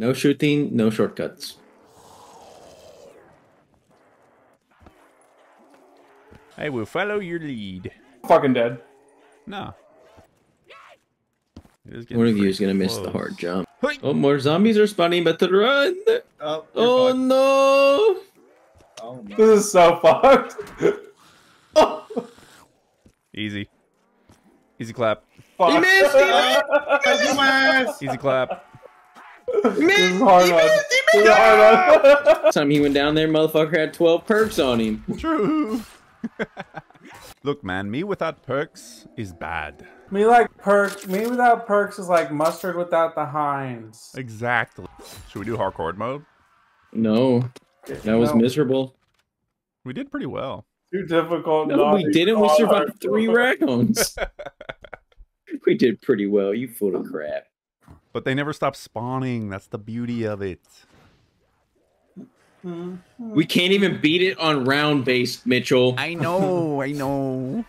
No shooting, no shortcuts. I will follow your lead. Fucking dead. No. One of you is gonna miss the hard jump. Oh, more zombies are spawning, but to run! Oh no! Oh, man. This is so fucked. Oh. Easy. Easy clap. Fuck. He missed! He missed! He missed! Easy clap. He missed! He missed! He missed! Time he went down there, motherfucker had 12 perks on him. True. Look, man, me without perks is bad. Me without perks is like mustard without the hinds. Exactly. Should we do hardcore mode? No. That was miserable. We did pretty well. Too difficult. No, we didn't. We survived 3 rounds. We did pretty well. You full of crap. But they never stop spawning. That's the beauty of it. We can't even beat it on round based, Mitchell. I know. I know.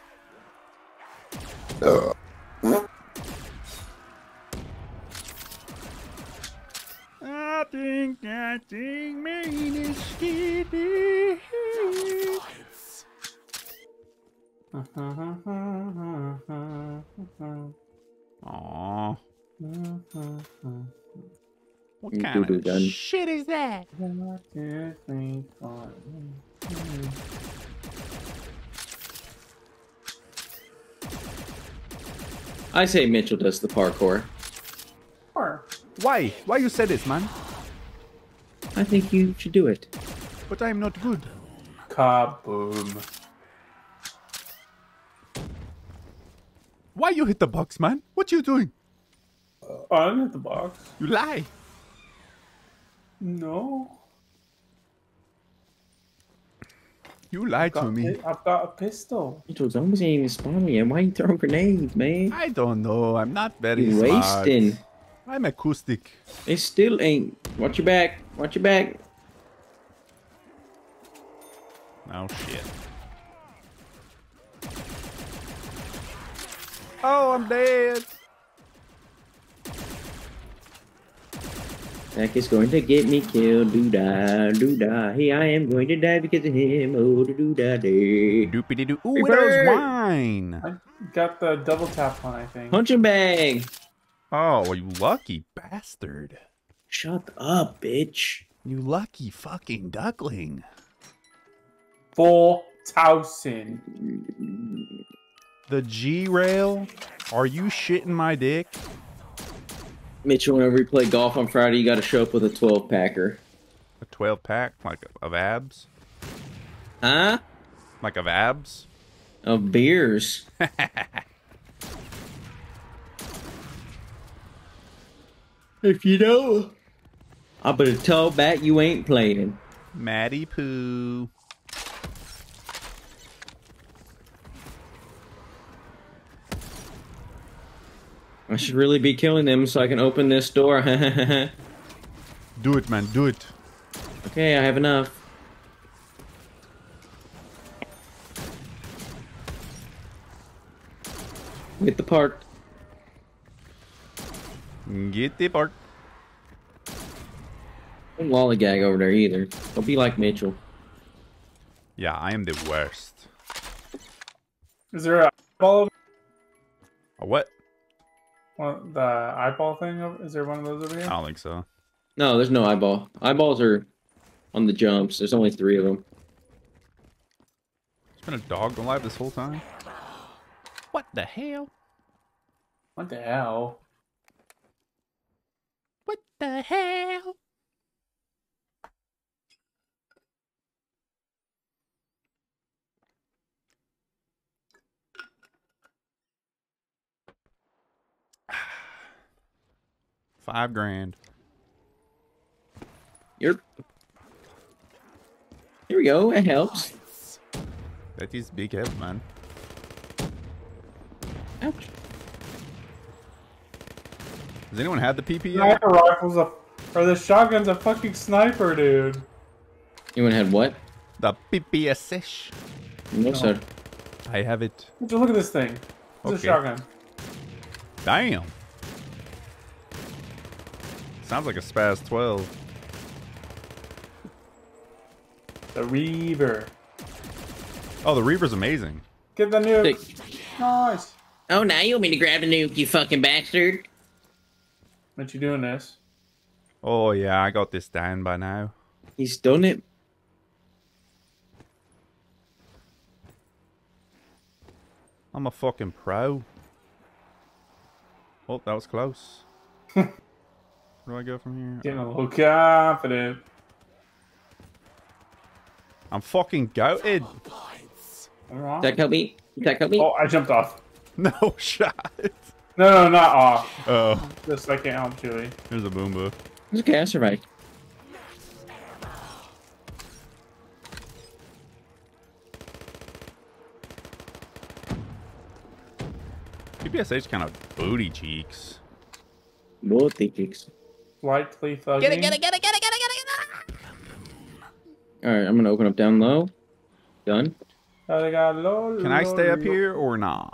I think mine is skippy. Aww. What kind of shit is that? I say Mitchell does the parkour. Why? Why you say this, man? I think you should do it. But I'm not good. Kaboom. Why you hit the box, man? What you doing? I didn't hit the box. You lie. No. You lied to me. I've got a pistol. Those zombies ain't even spawning yet. Why you throwing grenades, man? I don't know. I'm not very smart. You're wasting. I'm acoustic. It still ain't. Watch your back. Watch your back. Oh, shit. Oh, I'm dead. Zach is going to get me killed. Doo-da, doo-da. Hey, I am going to die because of him. Oh, doo-da-day. Doopity-doo. Ooh, hey, that was mine. I got the double tap on, I think. Punch and bang. Oh, you lucky bastard. Shut up, bitch. You lucky fucking duckling. 4,000. The G-rail? Are you shitting my dick? Mitchell, whenever we play golf on Friday, you gotta show up with a 12-packer. A 12-pack? Like of abs? Huh? Like of abs? Of beers. If you don't, I better tell back you ain't playing. Matty Poo. I should really be killing them so I can open this door. Do it, man. Do it. Okay, I have enough. Get the part. Get the part. Don't lollygag over there either. Don't be like Mitchell. Yeah, I am the worst. Is there a ball? A what? What, the eyeball thing? Is there one of those over here? I don't think so. No, there's no eyeball. Eyeballs are on the jumps. There's only 3 of them. There's been a dog alive this whole time. What the hell? What the hell? What the hell? $5 grand. Yep. Here we go. It helps. That is big help, man. Ouch. Does anyone have the PP? Sniper rifles or the shotgun's a fucking sniper, dude. Anyone had what? The PPSH. No, sir. I have it. Just look at this thing. It's a shotgun. Damn. Sounds like a Spaz 12. The Reaver. Oh, the Reaver's amazing. Get the nuke. Nice. Oh, now you want me to grab a nuke, you fucking bastard. What you doing this? Oh, yeah, I got this down by now. He's done it. I'm a fucking pro. Oh, that was close. Where do I go from here? Getting a little confident. I'm fucking goated. That killed me. That killed me. Oh, I jumped off. No shot. No, no, not off. Oh. Just I can't help Chewie. There's a Boomba. It's okay, I survived. PSH kind of booty cheeks. Booty cheeks. Likely thugging. Get it! Alright, I'm gonna open up down low. Done. Can I stay up here or nah?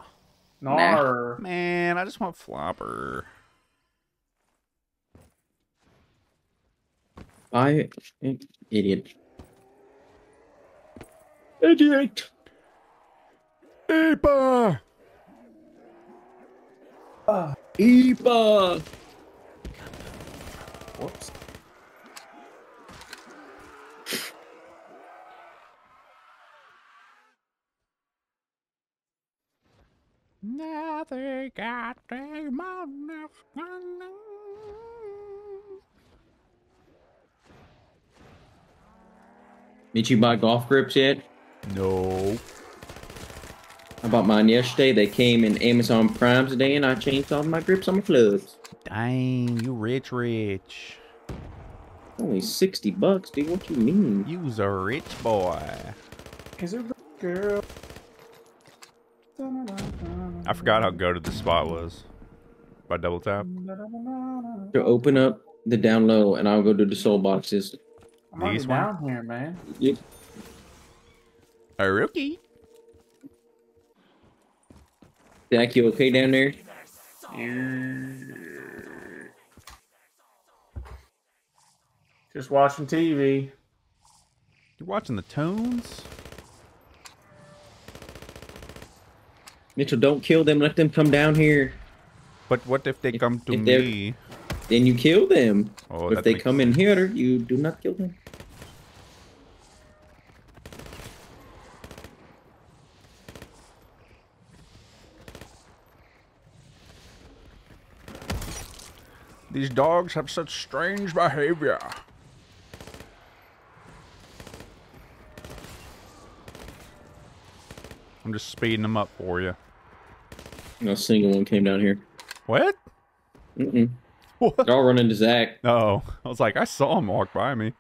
Nah. Man, I just want flopper. I... Idiot. Eepa! Eepa! Whoops. Nothing got them on the phone. Did you buy golf grips yet? No. I bought mine yesterday. They came in Amazon Prime today, and I changed all my grips on my clubs. Dang, you rich. Only $60, dude. What you mean? You's a rich boy. Is it a girl? I forgot how goated the spot was. By double tap. To open up the down low, and I'll go do the soul boxes. I'm already down here, man. Yeah. A rookie. Zach, you okay down there? Just watching TV. You're watching the tones? Mitchell, don't kill them. Let them come down here. But what if they come to me? Then you kill them. Oh, if they come in here, you do not kill them. These dogs have such strange behavior. I'm just speeding them up for you. No single one came down here. What? Mm-mm. What? They're all running to Zach. Oh, I was like, I saw him walk by me.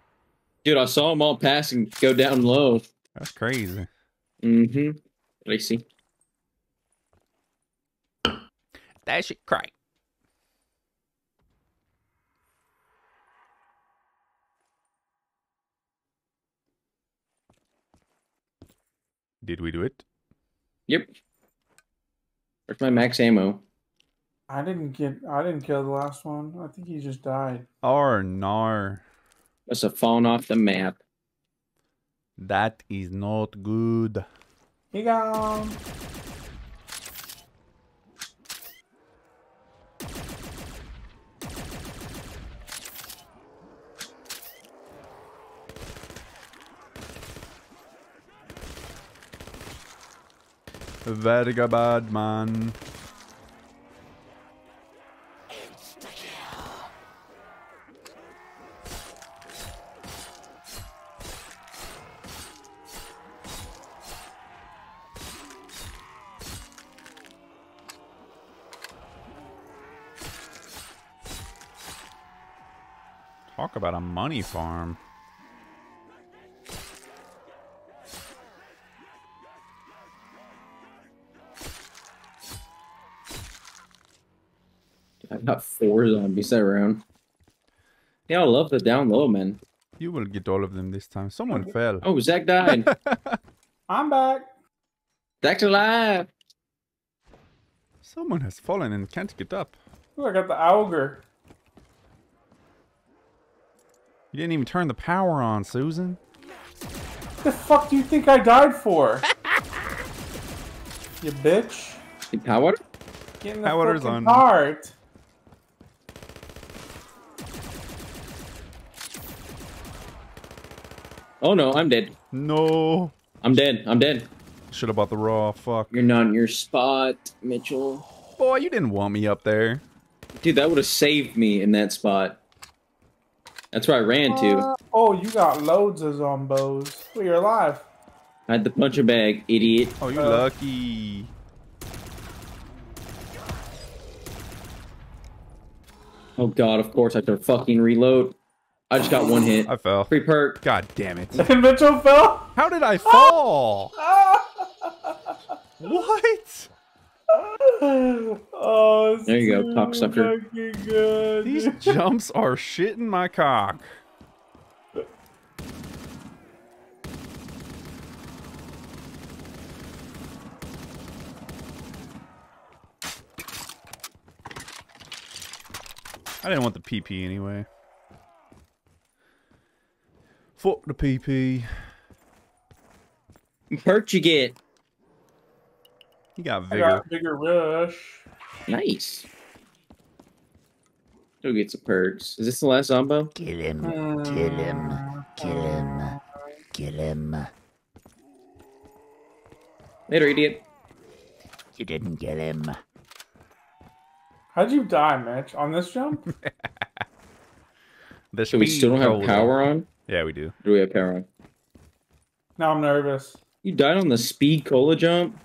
Dude, I saw them all pass and go down low. That's crazy. Mm-hmm. Lacey. That shit crack. Did we do it? Yep. Where's my max ammo? I didn't kill the last one. I think he just died. Oh, no. Must have fallen off the map. That is not good. He gone. Very bad, man. Talk about a money farm. I've got 4 zombies around. Yeah, I love the down low, man. You will get all of them this time. Someone fell. Oh, Zach died. I'm back. Zach's alive. Someone has fallen and can't get up. Ooh, I got the auger. You didn't even turn the power on, Susan. What the fuck do you think I died for? You bitch. The power? Get in the fucking cart. Oh no, I'm dead. No. I'm dead. I'm dead. Should've bought the raw. Fuck. You're not in your spot, Mitchell. Boy, you didn't want me up there. Dude, that would've saved me in that spot. That's where I ran to. Oh, you got loads of zombos. Well, you're alive. I had the puncher bag, idiot. Oh, you're lucky. Oh god, of course I have to fucking reload. I just got one hit. I fell. Free perk. God damn it. Mitchell fell? How did I fall? What? Oh, there you go, cocksucker. These jumps are shitting my cock. I didn't want the PP anyway. Fuck the PP. Perk you get. You got vigor. I got bigger rush. Nice. Go get some perks. Is this the last zombo? Kill him. Kill him. Kill him. Kill him. Later, idiot. You didn't get him. How'd you die, Mitch? On this jump? So we still don't have power on? Yeah, we do. Do we have power on? Now I'm nervous. You died on the speed cola jump?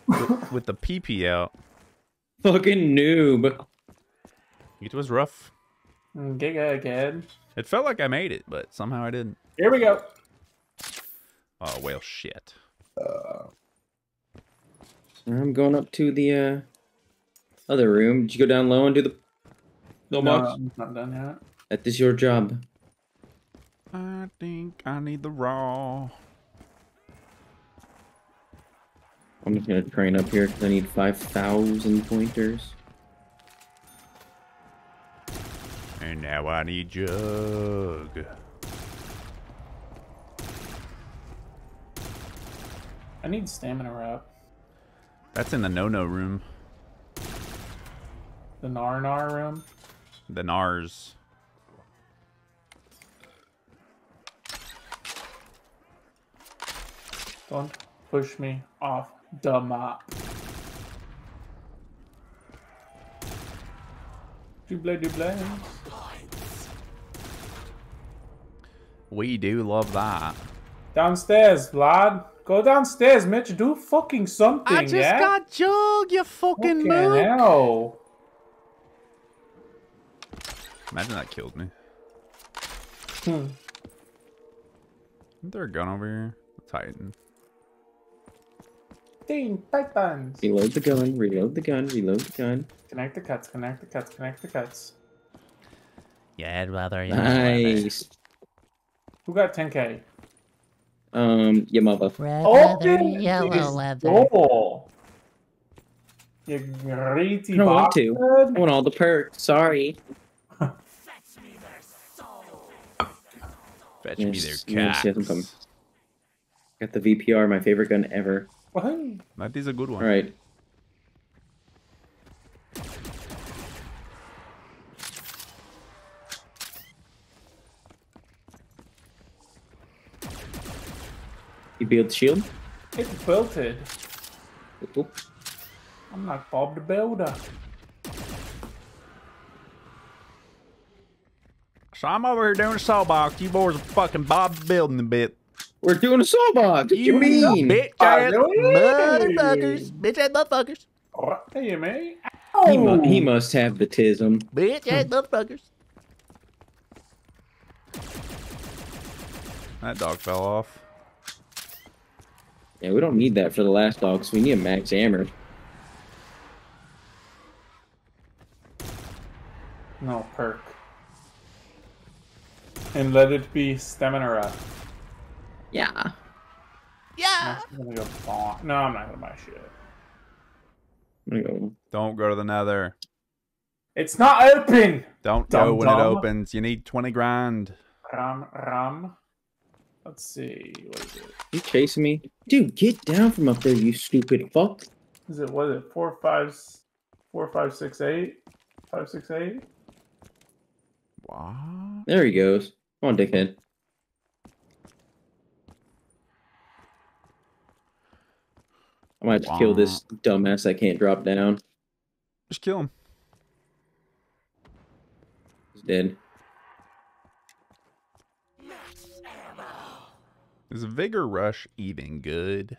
With the PP out. Fucking noob. It was rough. Giga again. It felt like I made it, but somehow I didn't. Here we go. Oh, well, shit. I'm going up to the other room. Did you go down low and do the... No, I'm not done yet. That is your job. I think I need the raw... I'm just gonna train up here because I need 5,000 pointers. And now I need jug. I need stamina wrap. That's in the no-no room. The nar-nar room? The nars. Don't push me off. The map. Double. We do love that. Downstairs, Vlad. Go downstairs, Mitch. Do fucking something. I just got jug, you fucking mook. Imagine that killed me. Isn't there a gun over here? The Titan. Pythons. Reload the gun, reload the gun, reload the gun. Connect the cuts, connect the cuts, connect the cuts. Yeah, I'd rather you. Nice. Who got 10K? Your mother. Red leather, yellow leather. Goal. You greedy bastard. I want all the perks, sorry. Fetch me their soul. Fetch me their cats. Got the VPR, my favorite gun ever. What? That is a good one. All right. You build shield? It's belted. I'm like Bob the Builder. So I'm over here doing a sawbox. You boys are fucking Bob building a bit. We're doing a sawbox. What you mean? Bitch ass motherfuckers. Bitch ass motherfuckers. Hey, man. Oh. He must have the tism. Bitch ass motherfuckers. That dog fell off. Yeah, we don't need that for the last dog, because we need a max hammer. No perk. And let it be stamina up. Yeah. Yeah. No, I'm not gonna buy shit. I'm gonna go. Don't go to the nether. It's not open. Don't go when it opens. You need 20 grand. Ram. Let's see. What is it? You chasing me? Dude, get down from up there, you stupid fuck. Is it, what is it? 4, 5, 6, 8? 5, 6, 8? Wow. There he goes. Come on, dickhead. I might have to kill this dumbass that can't drop down. Just kill him. He's dead. Is Vigor Rush even good?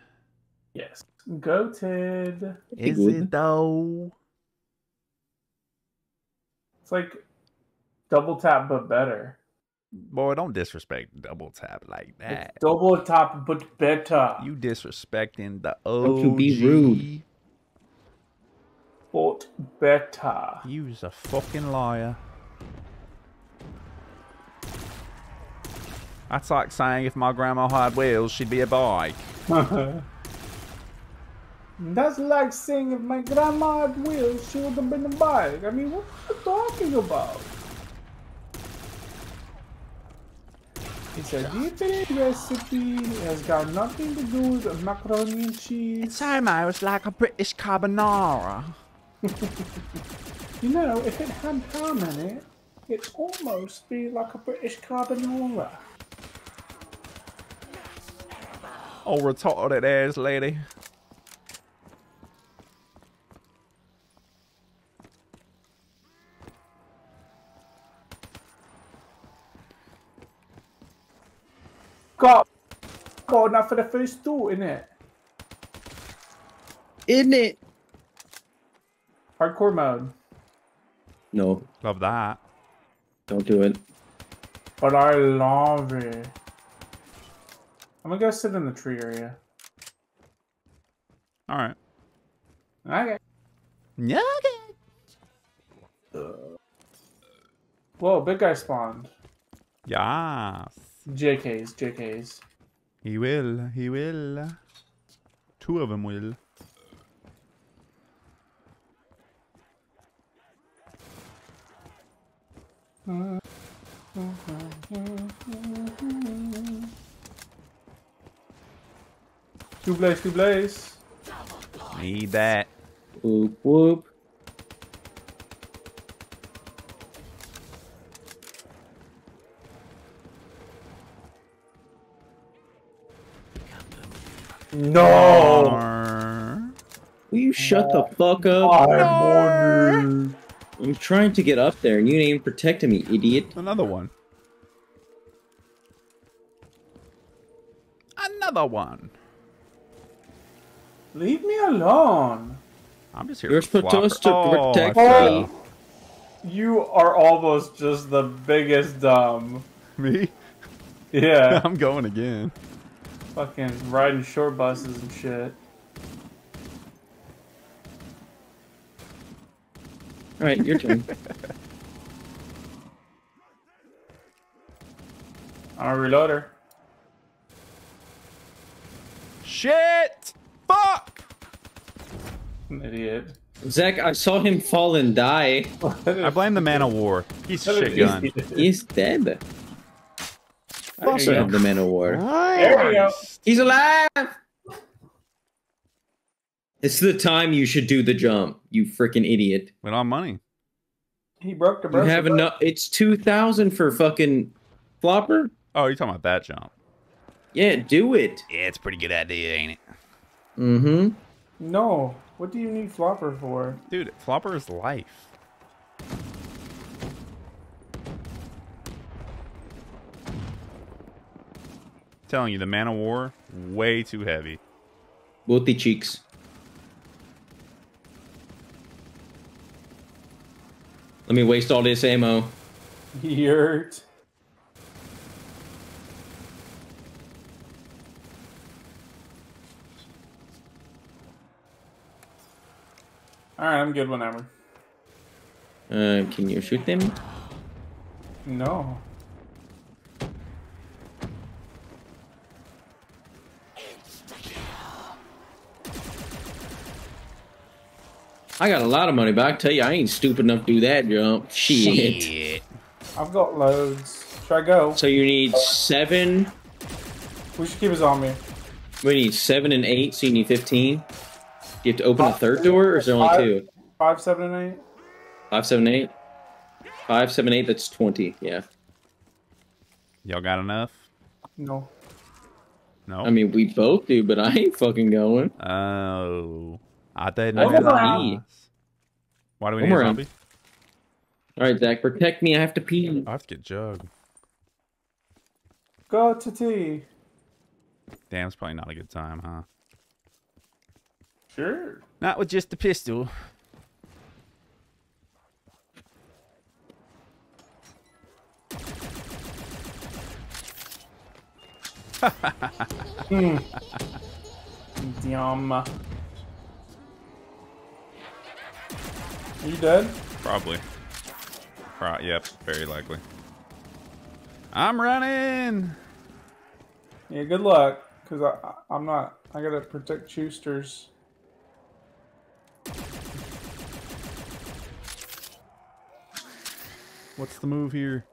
Yes. Goated. Is it though? It's like Double Tap, but better. Boy, don't disrespect Double Tap like that. It's Double Tap, but better. You disrespecting the OG. Don't you be rude. But better. You's a fucking liar. That's like saying if my grandma had wheels, she'd be a bike. That's like saying if my grandma had wheels, she would have been a bike. I mean, what are you talking about? It's a different recipe. It has got nothing to do with macaroni and cheese. It's almost like a British carbonara. You know, if it had ham in it, it'd almost be like a British carbonara. Oh, retarded ass lady. God, not for the first two, innit? Innit? Hardcore mode. No. Love that. Don't do it. But I love it. I'm gonna go sit in the tree area. Alright. Okay. Yeah, okay. Whoa, big guy spawned. Yes. JKs. He will. Two of them will. Two blaze. Need that. Whoop. No! Will you shut the fuck up? I'm trying to get up there and you ain't even protecting me, idiot. Another one. Leave me alone. I'm just here. You're supposed to protect me. You are almost just the biggest dumb. Me? Yeah. I'm going again. Fucking riding short buses and shit. Alright, your turn. I'll reload her. Shit! Fuck! An idiot. Zach, I saw him fall and die. I blame the man of war. He's shit gun. He's dead. I also have the man of war. There we go. He's alive! It's the time you should do the jump, you freaking idiot. With our money. He broke the bro. You have enough. It's 2,000 for fucking flopper. Oh, you're talking about that jump. Yeah, do it. Yeah, it's a pretty good idea, ain't it? Mm-hmm. No. What do you need flopper for? Dude, flopper is life. I'm telling you, the man of war, way too heavy. Both the cheeks. Let me waste all this ammo. Yurt. Alright, I'm good whenever. Can you shoot them? No. I got a lot of money, but I tell you, I ain't stupid enough to do that jump. Shit. I've got loads. Try go. So you need 7. We should keep his on me. We need 7 and 8, so you need 15. Do you have to open a third door, or is there only 2? 5, 7, and 8. 5, 7, 8. 5, 7, 8. That's 20. Yeah. Y'all got enough? No. No. I mean, we both do, but I ain't fucking going. Oh, I didn't know that. Why do we need a zombie? All right, Zach, protect me. I have to pee. I have to get jug. Go to tea. Damn, it's probably not a good time, huh? Sure. Not with just the pistol. Yum. Are you dead? Probably. Yep, very likely. I'm running. Yeah, good luck, cause I'm not. I gotta protect Choosters. What's the move here?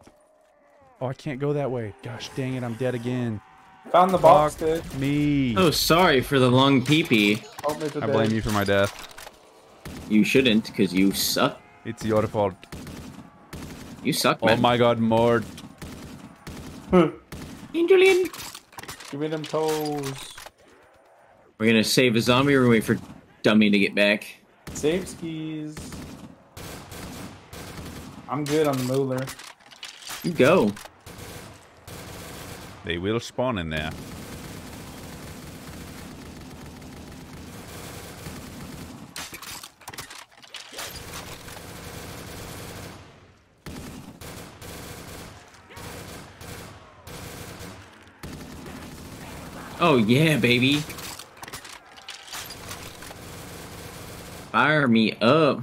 Oh, I can't go that way. Gosh dang it! I'm dead again. Found the box, dude. Me. Oh, sorry for the long pee-pee. I blame you for my death. You shouldn't, because you suck. It's your fault. You suck, man. Oh my god, Mort. Angelin. Give me them toes. We're gonna save a zombie, or wait for Dummy to get back. Save skis. I'm good on the Mueller. You go. They will spawn in there. Oh yeah, baby. Fire me up.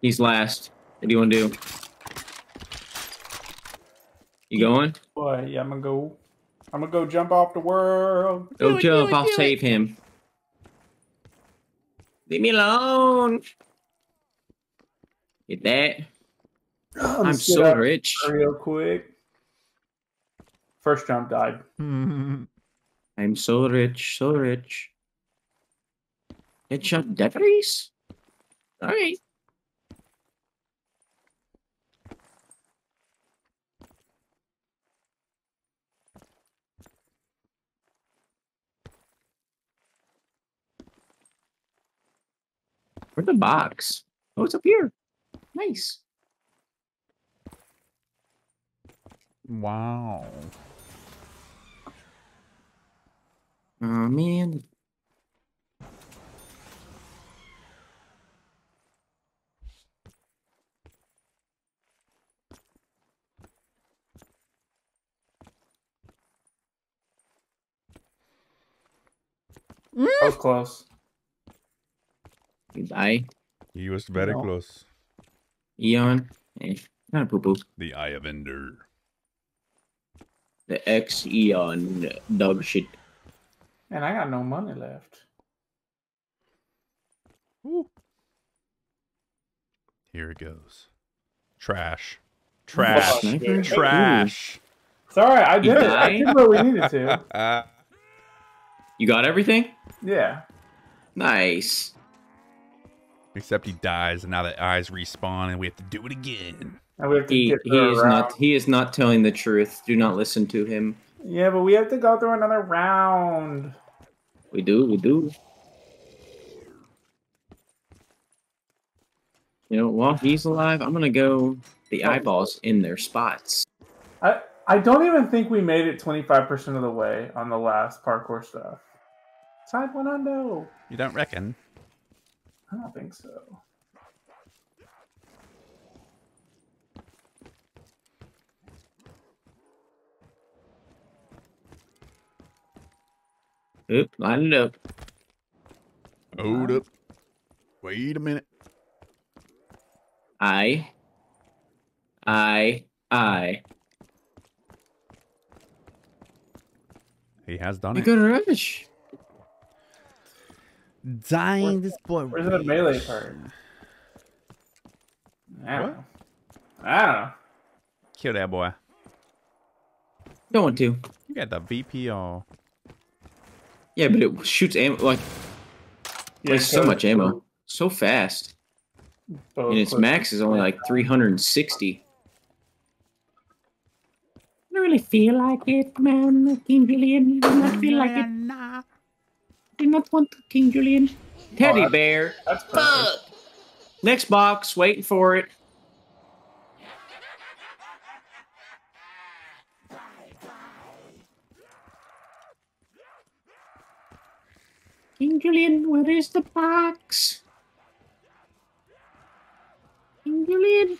He's last. What do you want to do? You going? Yeah, I'm gonna go. I'm gonna go jump off the world. Go jump. I'll save him. Leave me alone. Get that. I'm so rich. Real quick. First jump died. I'm so rich, so rich. Headshot deputies? All right. Where's the box? Oh, it's up here. Nice. Wow. Oh, man. That was close. Eye. He was very close. Eon. Not a poo-poo. The Eye of Ender. The X-Eon dog shit. Man, I got no money left. Woo. Here it goes. Trash. Trash. Wow. Trash. It's alright, I did it. I did what we needed to. You got everything? Yeah. Nice. Except he dies, and now the eyes respawn, and we have to do it again. And we have to he is not telling the truth. Do not listen to him. Yeah, but we have to go through another round. We do, we do. You know, while he's alive, I'm gonna go the eyeballs in their spots. I don't even think we made it 25% of the way on the last parkour stuff. Side one undo. You don't reckon? I don't think so. Oop, line it up. Hold up. Wait a minute. I I. He has done it. Good rubbish. Dying this boy. Where's the melee part? I don't know. Kill that boy. Don't want to. You got the VP all. Yeah, but it shoots ammo like. Yeah, there's so much ammo, so fast, and its max is only like 360. I don't really feel like it, man. King Julian, I do not feel like it. I do not want to, King Julian. Teddy bear. That's fuck. Next box, waiting for it. King Julian, where is the box? King Julian.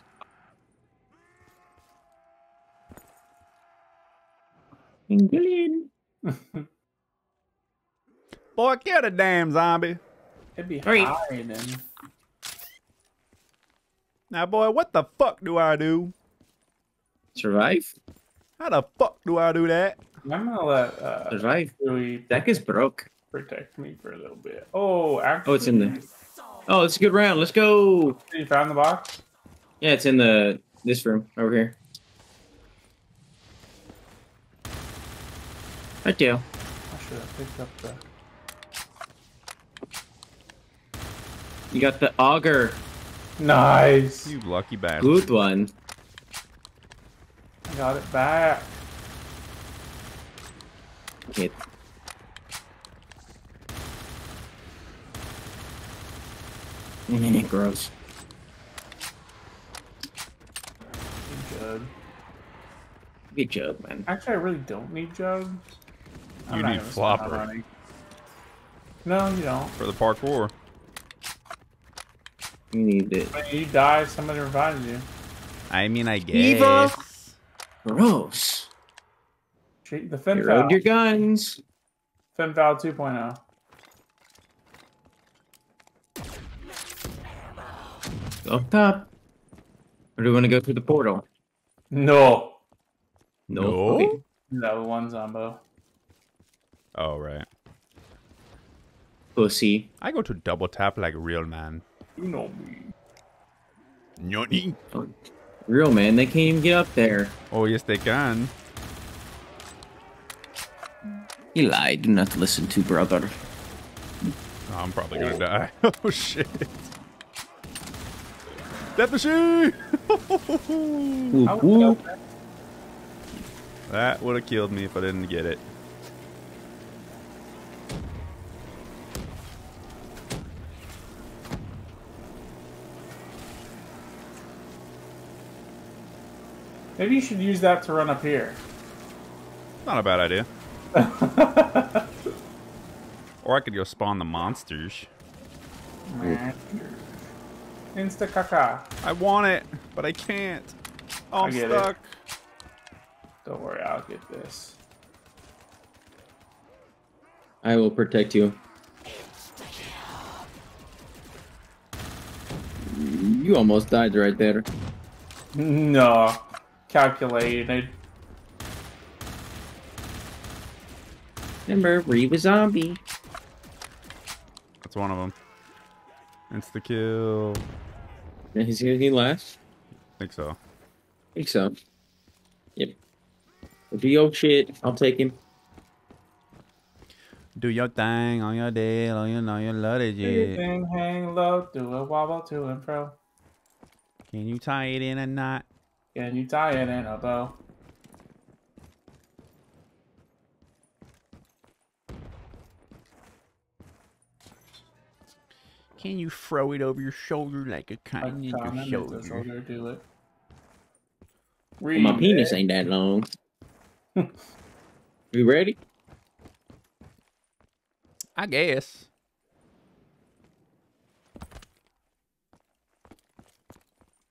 King Julian. Boy, kill the damn zombie. It'd be high then. Now, boy, what the fuck do I do? Survive? How the fuck do I do that? I'm gonna let survive. Deck is broke. Protect me for a little bit. Oh, actually. Oh, it's in the. Oh, it's a good round. Let's go. You found the box? Yeah, it's in the this room over here. Right there. I should have picked up the. You got the auger. Nice. You lucky bastard. Good one. I got it back. Hit. Gross. Jug. Get jug, man. Actually, I really don't need jugs. You need flopper. No, you don't. For the parkour. You need it. When you die, somebody revives you. I mean, I guess. Evil. Gross. Treat the Fenfowl. Reload your guns. Fenfowl 2.0. Up top, or do we want to go through the portal? No. No. Level 1 Zombo. Oh right. Pussy. I go to double tap like a real man. You know me. Noni. Oh, real man, they can't even get up there. Oh yes, they can. Eli, do not listen to brother. I'm probably gonna die. Oh shit. Death machine! That would have killed me if I didn't get it. Maybe you should use that to run up here. Not a bad idea. Or I could go spawn the monsters. Insta caca. I want it, but I can't. Oh, I'm stuck. It. Don't worry, I'll get this. I will protect you. You almost died right there. No, calculated. Remember, Reeve a zombie. That's one of them. It's the kill. Is he last? I think so. I think so. Yep. Do your shit. I'll take him. Do your thing on your deal. Oh, you know you love it, yeah. Do your thing, hang low. Do a wobble to and fro. Can you tie it in a knot? Can you tie it in a bow? Can you throw it over your shoulder like a cotton in your shoulder? Do it. Well, my penis ain't that long. You ready? I guess.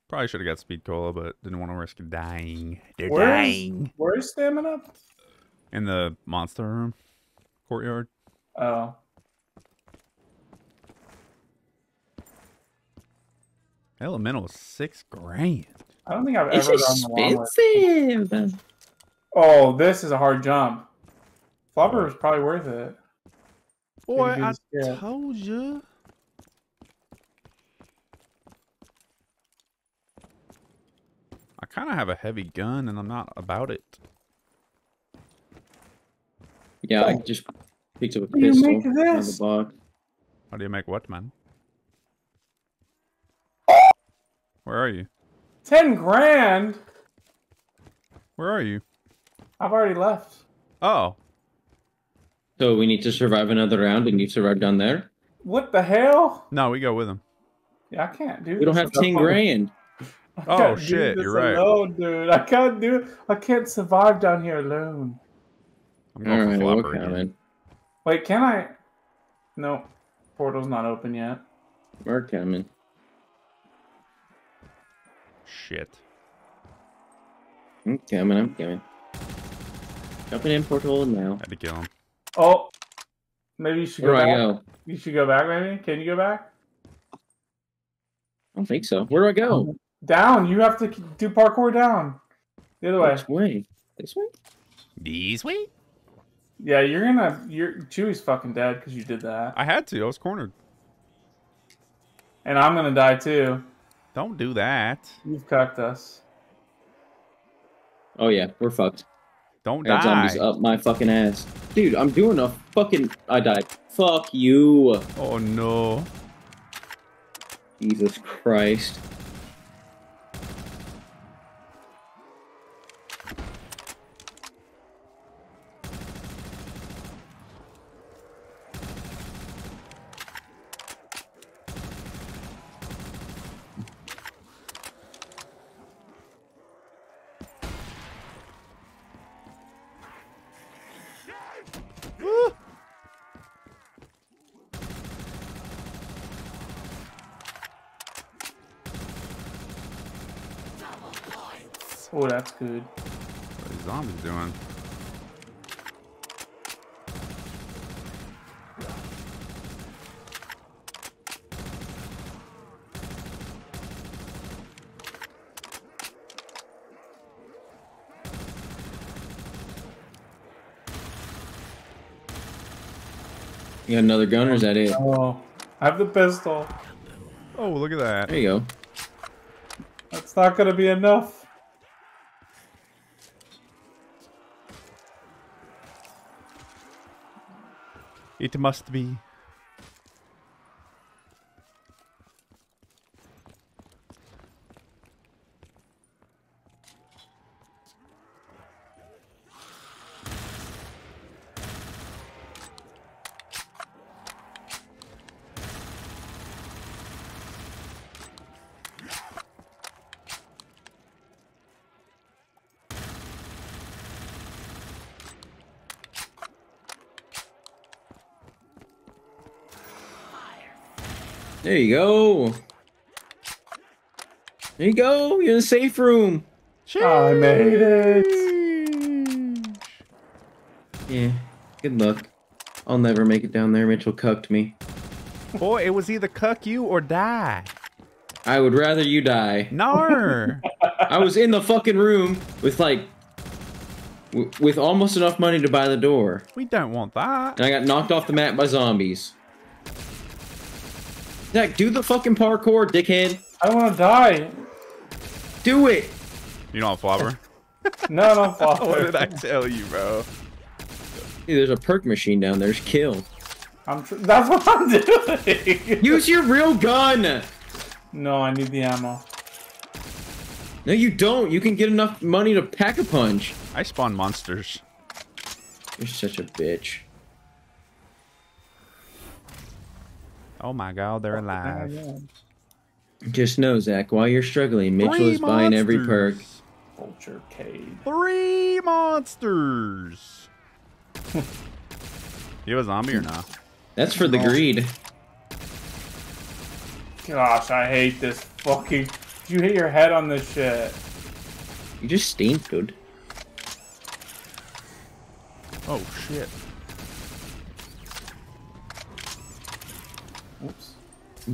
Probably should have got speed cola, but didn't want to risk dying. They're dying. Where's stamina? In the monster room courtyard. Oh. Elemental $6,000. I don't think I've ever done the long way. Oh, this is a hard jump. Flopper is probably worth it. Boy, I told you. I kind of have a heavy gun, and I'm not about it. Yeah, I just picked up a pistol. How do you make this? How do you make what, man? Where are you? 10 grand. Where are you? I've already left. Oh. So we need to survive another round, and you survived down there. What the hell? No, we go with him. Yeah, I can't do. We don't have 10 grand. Oh shit! You're right. Alone, dude. I can't do it. I can't survive down here alone. I'm going for Flopper again. Wait, can I? No, portal's not open yet. We're coming. Shit. I'm coming. I'm coming. Jumping in portal now. Had to kill him. Oh, maybe you should go back. Where do I go? You should go back, maybe. Can you go back? I don't think so. Where do I go? Down. You have to do parkour down. The other way. Which way? This way? These way? Yeah, you're gonna. Chewie's fucking dead because you did that. I had to. I was cornered. And I'm gonna die too. Don't do that. You've cucked us. Oh yeah, we're fucked. Don't die. Zombies up my fucking ass. Dude, I'm doing a fucking... I died. Fuck you. Oh, no. Jesus Christ. Oh, that's good. What are these zombies doing? You got another gun, or is that it? Oh, I have the pistol. Oh, look at that. There you go. That's not going to be enough. It must be. There you go. There you go. You're in a safe room. Cheers. I made it. Yeah. Good luck. I'll never make it down there. Mitchell cucked me. Boy, it was either cuck you or die. I would rather you die. No. I was in the fucking room with like... with almost enough money to buy the door. We don't want that. And I got knocked off the map by zombies. Zach, do the fucking parkour, dickhead. I want to die. Do it. You don't have Flopper? No, I don't Flopper. What did I tell you, bro? Dude, there's a perk machine down there. It's kill. That's what I'm doing. Use your real gun. No, I need the ammo. No, you don't. You can get enough money to pack a punch. I spawn monsters. You're such a bitch. Oh my god, they're alive. Just know, Zach, while you're struggling, Mitchell is buying every perk. Vulture Cade. 3 monsters! You a zombie or not? That's for the greed. Gosh, I hate this fucking... You hit your head on this shit. You just stink, dude. Oh, shit.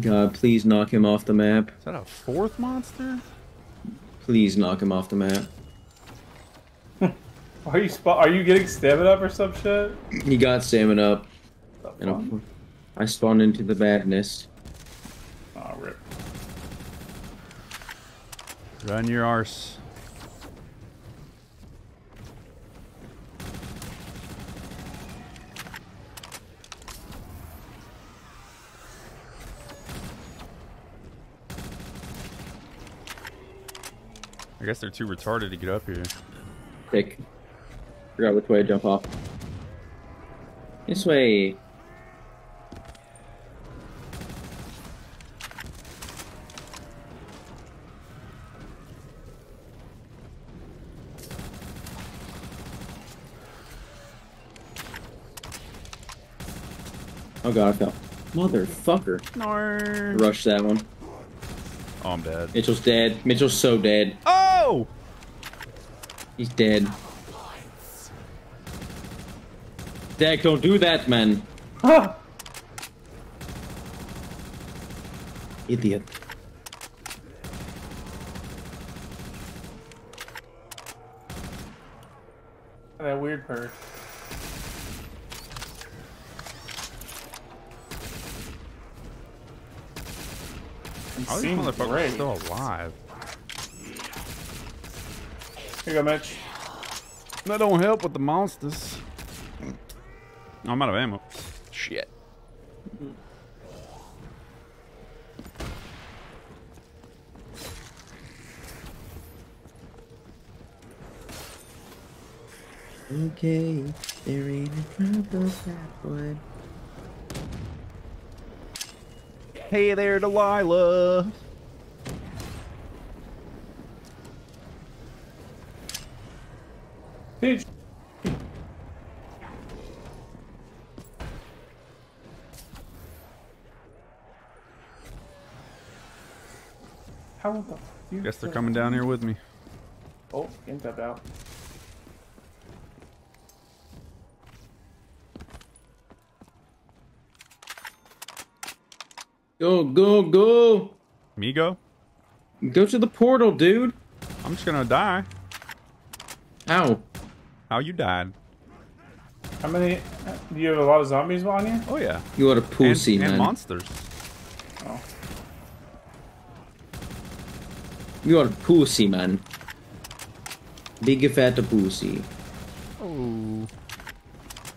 God, please knock him off the map. Is that a fourth monster? Please knock him off the map. Are you getting stamina up or some shit? He got stamina up. And I spawned into the madness. Aw, rip. Run your arse. I guess they're too retarded to get up here. Pick. Forgot which way to jump off. This way. Oh god, I fell. Motherfucker. Narrr. Rush that one. Oh, I'm dead. Mitchell's dead. Mitchell's so dead. Oh! He's dead. Dag, don't do that, man. Ah. Idiot. That weird perk. How these motherfuckers are still alive? Here you go, Mitch. That don't help with the monsters. I'm out of ammo. Shit. Okay, there ain't a trouble that would. Hey there, Delilah. Peach. How the fuck? Guess they're coming down here with me. Oh, game tapped out. Go, go, go! Me go? Go to the portal, dude! I'm just gonna die. Ow. How you died? How many? Do you have a lot of zombies on you? Oh, yeah. You are a pussy, man. And monsters. Oh. You are a pussy, man. Big fat pussy. Oh.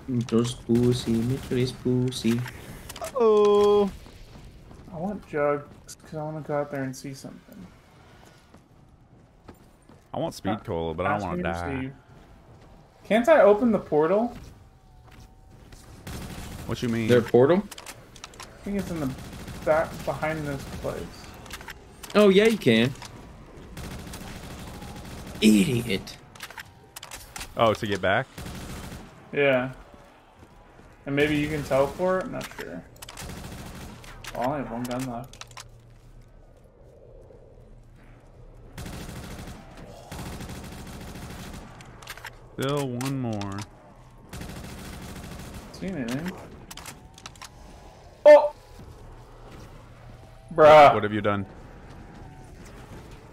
Mitchell's pussy. Mitchell is pussy. Uh-oh. I want jugs because I want to go out there and see something. I want speed cola, but I don't want to die. Can't I open the portal? What you mean? Their portal? I think it's in the back behind this place. Oh, yeah, you can. Idiot. Oh, to get back? Yeah. And maybe you can teleport? I'm not sure. Oh, I only have one gun left. Still one more. See anything? Oh! Bruh. What have you done?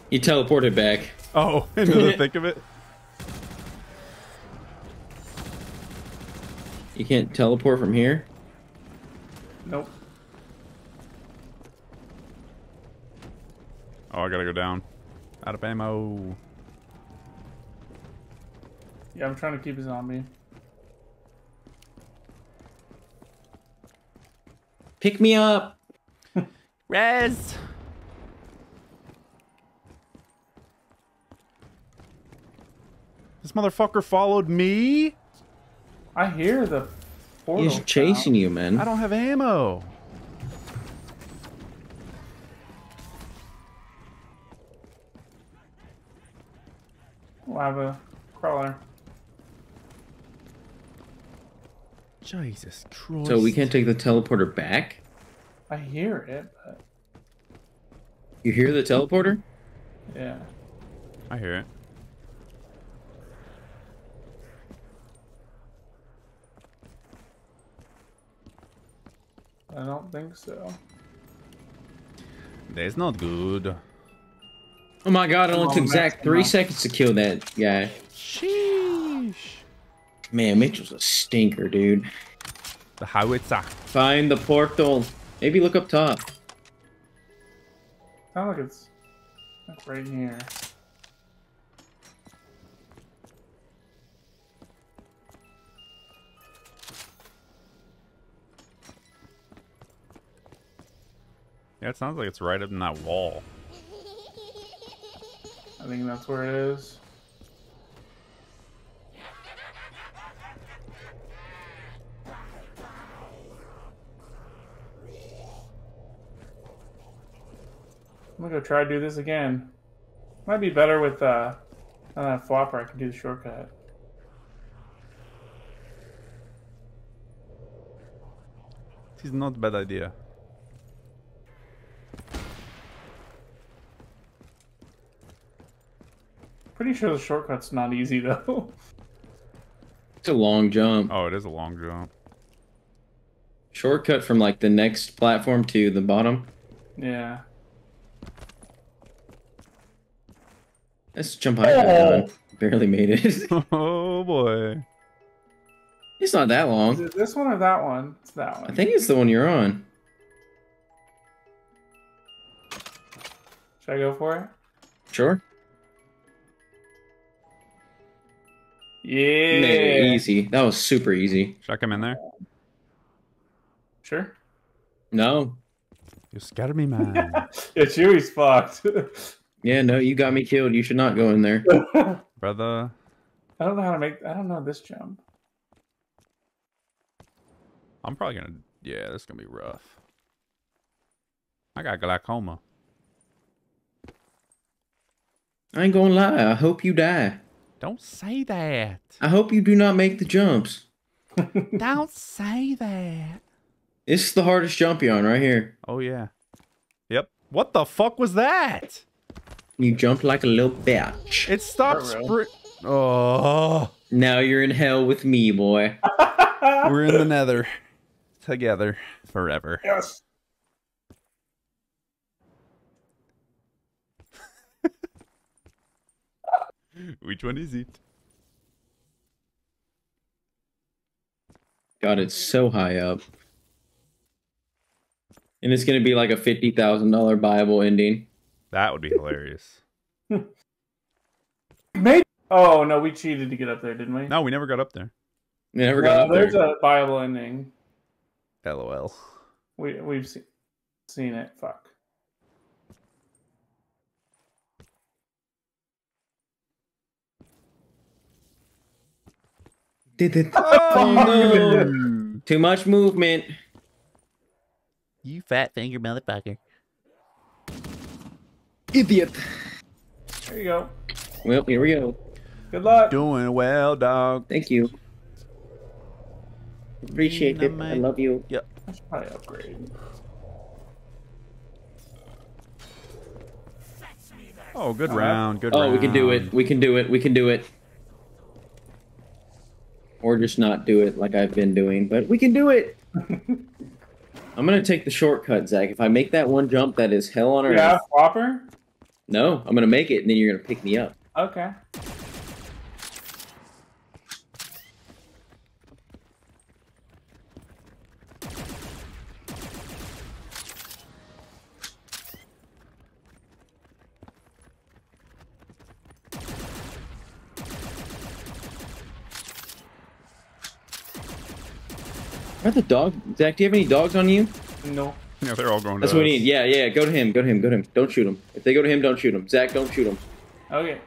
You teleported back. Oh, into the thick of it? You can't teleport from here? Nope. Oh, I gotta go down. Out of ammo. Yeah, I'm trying to keep a zombie. Pick me up! Rez! This motherfucker followed me? I hear the portal. He's chasing you, man. I don't have ammo. We'll have a crawler. Jesus Christ. So we can't take the teleporter back? I hear it, but... You hear the teleporter? Yeah. I hear it. I don't think so. That's not good. Oh my god, it only took Zach 3 seconds to kill that guy. Sheesh. Man, Mitchell's a stinker, dude. The howitzer. Find the portal. Maybe look up top. Oh, look, it's right here. Yeah, it sounds like it's right up in that wall. I think that's where it is. I'm gonna try to do this again. Might be better with that flopper. I can do the shortcut. This is not a bad idea. Pretty sure the shortcut's not easy though. It's a long jump. Oh, it is a long jump. Shortcut from like the next platform to the bottom. Yeah. Let's jump high. Oh. Barely made it. Oh boy. It's not that long. Is it this one or that one? It's that one. I think it's the one you're on. Should I go for it? Sure. Yeah. Man, easy. That was super easy. Should I come in there? Sure. No. You scared me, man. Yeah, Chewy's fucked. Yeah, no, you got me killed. You should not go in there. Brother. I don't know how to make... I don't know this jump. I'm probably gonna... Yeah, that's gonna be rough. I got glaucoma. I ain't gonna lie. I hope you die. Don't say that. I hope you do not make the jumps. Don't say that. It's the hardest jump you're on right here. Oh, yeah. Yep. What the fuck was that? You jumped like a little bitch. It stopped sprinting. Oh. Now you're in hell with me, boy. We're in the nether. Together. Forever. Yes. Which one is it? God, it's so high up. And it's going to be like a $50,000 Bible ending. That would be hilarious. Maybe. Oh, no, we cheated to get up there, didn't we? No, we never got up there. We never got up there. There's a Bible ending. LOL. We've seen it. Fuck. Oh, no. Too much movement. You fat finger motherfucker. Idiot. There you go. Well, here we go. Good luck. Doing well, dog. Thank you. Appreciate it. I love you. Yep. I should probably upgrade. Oh, good round. Good round. Oh, we can do it. We can do it. We can do it. Or just not do it like I've been doing, but we can do it. I'm gonna take the shortcut, Zach. If I make that one jump, that is hell on earth. You have a flopper? No, I'm gonna make it, and then you're gonna pick me up. Okay. Are the dog? Zach, do you have any dogs on you? No. Yeah, they're all going to That's us. What we need. Yeah, yeah. Go to him. Go to him. Go to him. Don't shoot him. If they go to him, don't shoot him. Zach, don't shoot him. Okay.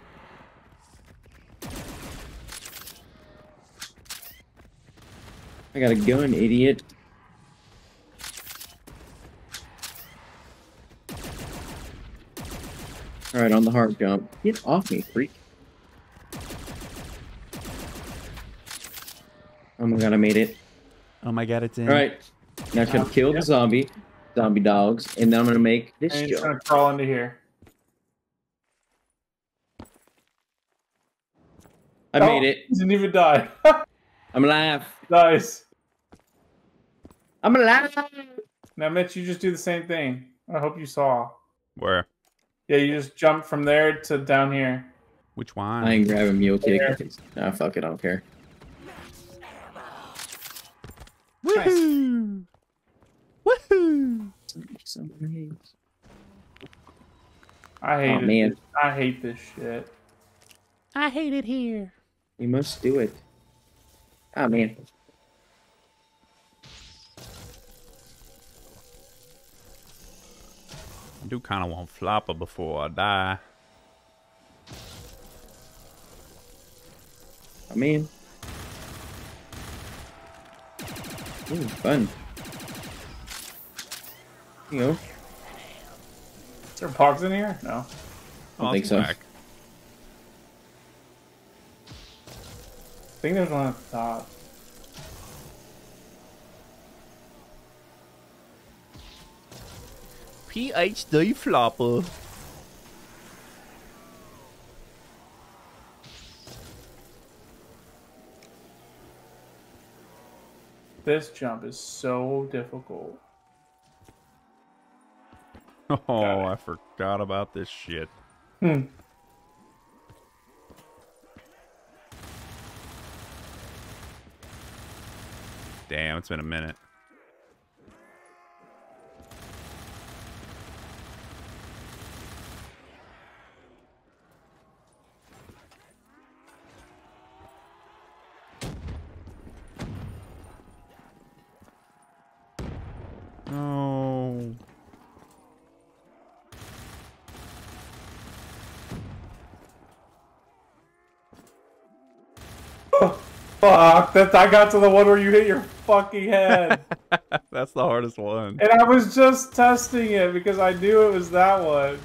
I got a gun, idiot. All right, on the hard jump. Get off me, freak. Oh my god, I made it. Oh my god, it's in. Alright, now I'm gonna kill the zombie dogs, and then I'm gonna make this jump. It's gonna crawl into here. I made it. Didn't even die. I'm alive. Nice. I'm alive. Now, Mitch, you just do the same thing. I hope you saw. Where? Yeah, you just jump from there to down here. Which one? I can grab a mule cake. Nah, fuck it, I don't care. Woohoo! Nice. Woohoo! I hate it. I hate this shit. I hate it here. You must do it. Oh, man. I do kind of want Flopper before I die. I mean, ooh, fun. You know, is there pogs in here? No, I don't think so. Back. I think there's one at the top. PhD Flopper. This jump is so difficult. Oh, I forgot about this shit. Hmm. Damn, it's been a minute. Fuck, that I got to the one where you hit your fucking head. That's the hardest one. And I was just testing it because I knew it was that one.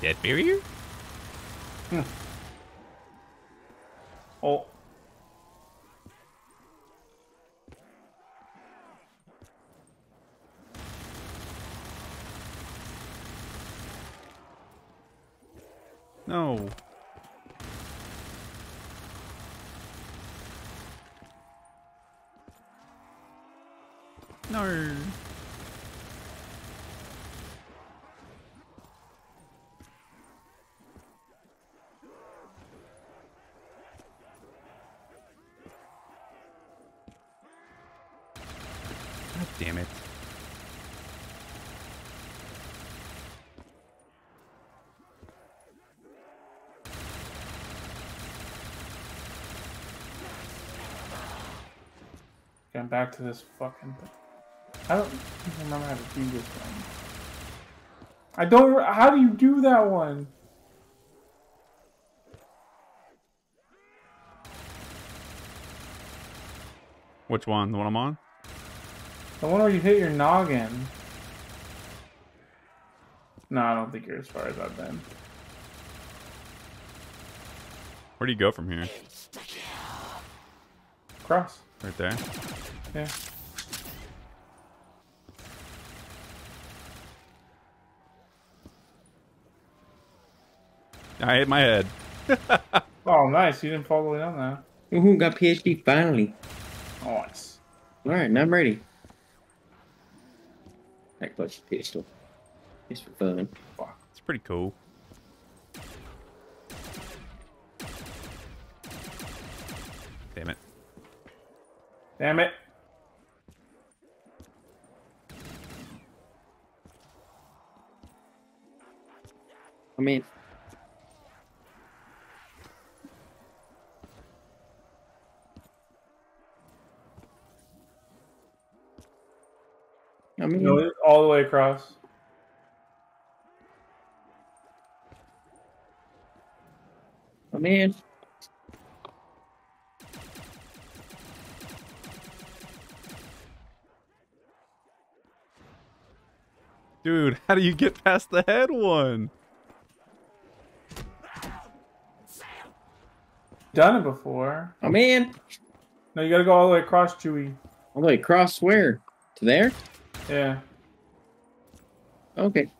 Dead barrier? Hmm. Oh. No. No. God damn it. I'm back to this fucking thing. I don't even remember how to do this one. I don't. How do you do that one? Which one? The one I'm on? The one where you hit your noggin. No, I don't think you're as far as I've been. Where do you go from here? Across. Right there. Yeah. I hit my head. Oh, nice. You didn't fall the way down there. Woohoo, got PhD finally. Nice. Alright, now I'm ready. That clutch pistol. Just for fun. Fuck. It's pretty cool. Damn it. Damn it. I mean, go all the way across. I mean. Dude, how do you get past the head one? Done it before. Oh, man. No, you gotta go all the way across, Chewy. All the way across where? To there? Yeah. Okay.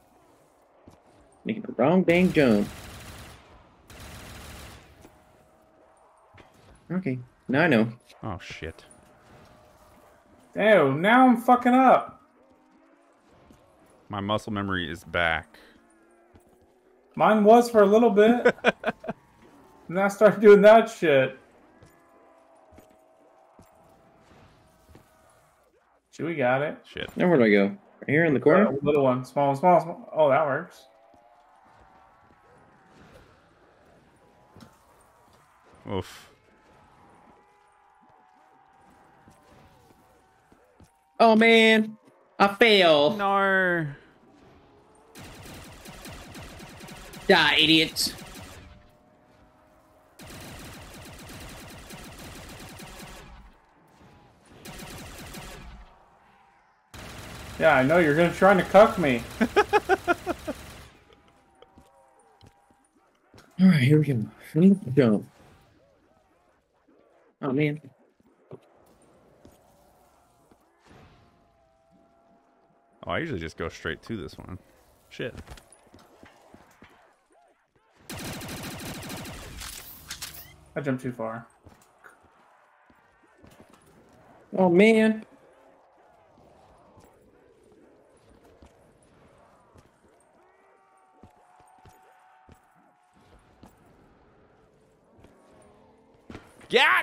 Making the wrong dang jump. Okay. Now I know. Oh, shit. Ew, now I'm fucking up. My muscle memory is back. Mine was for a little bit. And I started doing that shit. Should we got it? Shit. Now where do I go? Right here in the corner? Little one. Small, small, small. Oh, that works. Oof. Oh, man. I fail. No. Die, idiots. Yeah, I know you're gonna try to cuck me. Alright, here we go. I need to jump. Oh man. Oh, I usually just go straight to this one. Shit. I jumped too far. Oh man. Yeah.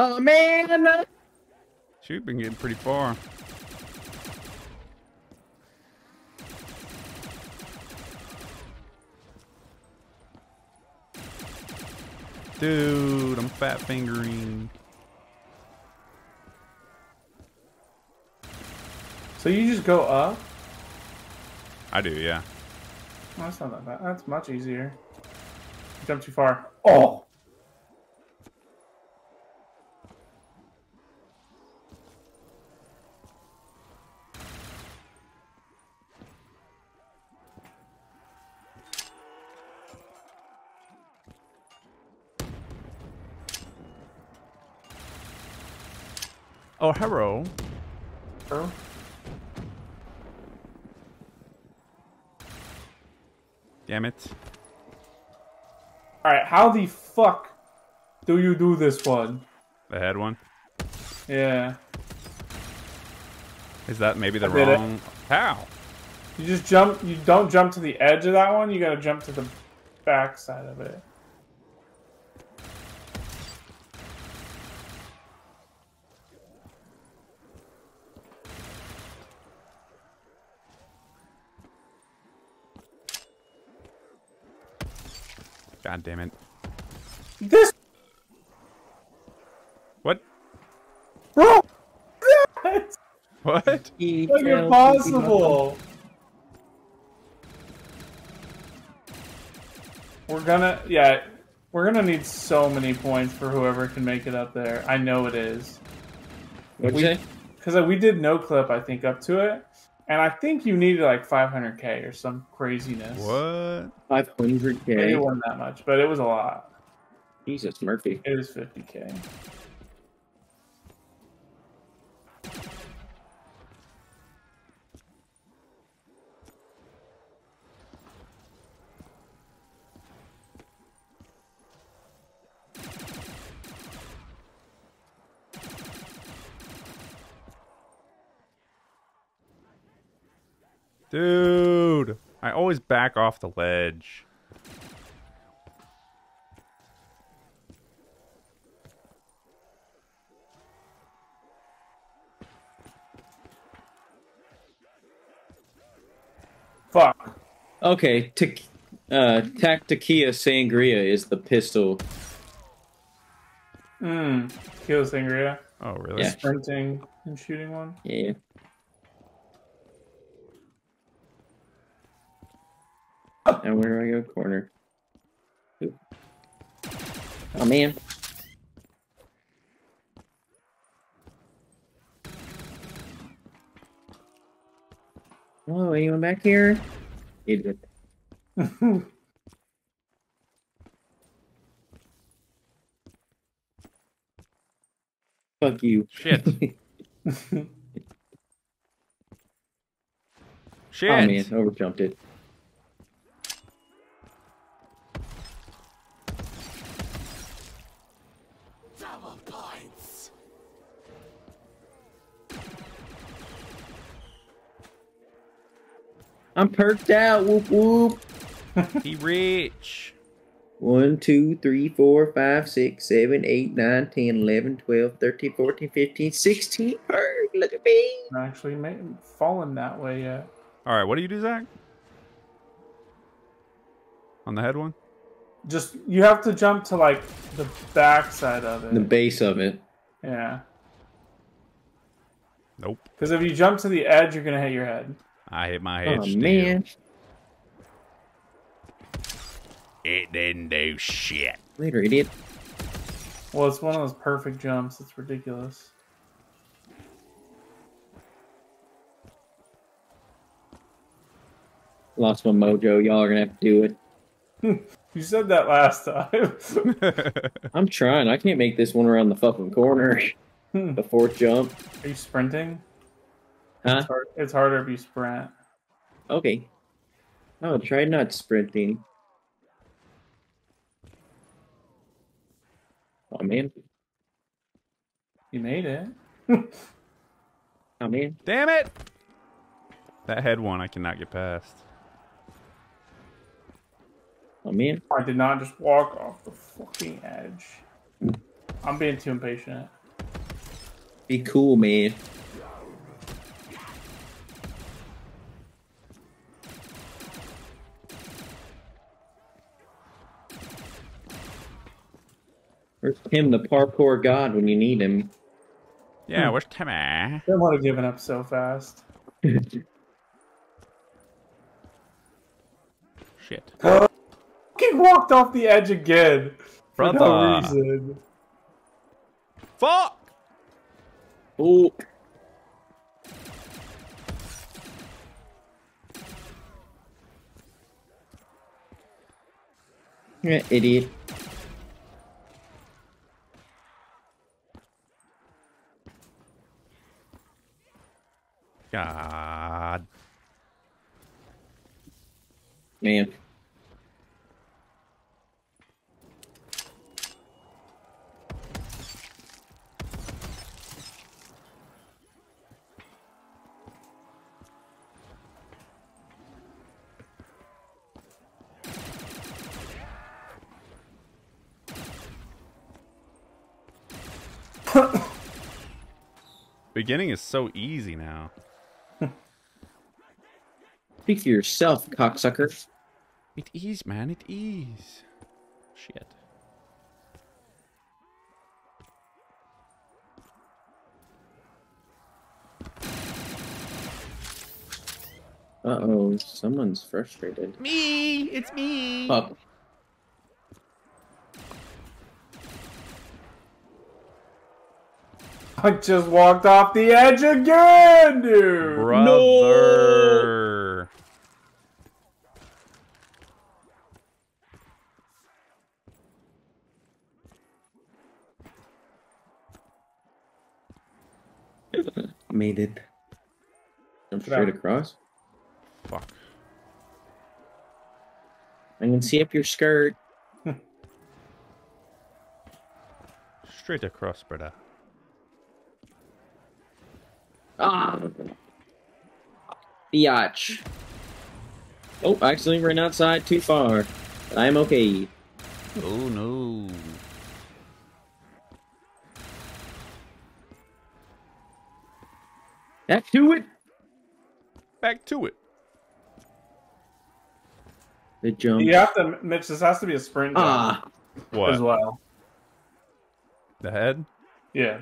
Oh man! Shoot, been getting pretty far. Dude, I'm fat fingering. So you just go up? I do, yeah. No, that's not that bad. That's much easier. Jump too far. Oh! Oh, hello. Hello? Damn it. Alright, how the fuck do you do this one? The head one? Yeah. Is that maybe the wrong... How? You just jump... You don't jump to the edge of that one. You gotta jump to the back side of it. God damn it. This. What? Bro! What? It's impossible! We're gonna. Yeah. We're gonna need so many points for whoever can make it up there. I know it is. What'd you say? Because we did no clip, I think, up to it. And I think you needed like 500K or some craziness. What? 500K? It wasn't that much, but it was a lot. Jesus, Murphy. It was 50K. Dude, I always back off the ledge. Fuck. Okay, Tactikia Sangria is the pistol. Kill Sangria. Oh, really? Yeah. Sprinting and shooting one? Yeah. And where do I go? Corner. Ooh. Oh, man. Hello, anyone back here? Idiot. Fuck you. Shit. Shit. Oh, man. Overjumped it. I'm perked out. Whoop whoop. Be rich. 1, 2, 3, 4, 5, 6, 7, 8, 9, 10, 11, 12, 13, 14, 15, 16. Perk. Look at me. I actually haven't fallen that way yet. All right. What do you do, Zach? On the head one? Just, you have to jump to like the back side of it. The base of it. Yeah. Nope. Because if you jump to the edge, you're going to hit your head. I hit my head. Oh, man. It didn't do shit. Later, idiot. Well, it's one of those perfect jumps. It's ridiculous. Lost my mojo. Y'all are going to have to do it. You said that last time. I'm trying. I can't make this one around the fucking corner. The fourth jump. Are you sprinting? Huh? It's harder if you sprint. Okay. No, try not sprinting. Oh, man. You made it. Oh, man. Damn it! That head one I cannot get past. Oh, man. I did not just walk off the fucking edge. I'm being too impatient. Be cool, man. Where's Tim, the parkour god, when you need him? Yeah, where's Tim? I don't want to give up so fast. Shit. He walked off the edge again. Brother. For no reason. Fuck! Oh. Yeah, idiot. God. Man. Beginning is so easy now. Speak for yourself, cocksucker. It is, man. It is. Shit. Uh-oh. Someone's frustrated. Me! It's me! Fuck. I just walked off the edge again, dude! Brother! No. Made it. Jump straight across. Fuck. I can see up your skirt. Straight across, brother. Ah! Biatch. Oh, I accidentally ran outside too far. But I am okay. Oh no. Back to it! Back to it. The jump. You have to, Mitch, this has to be a sprint jump. What? As well. The head? Yeah.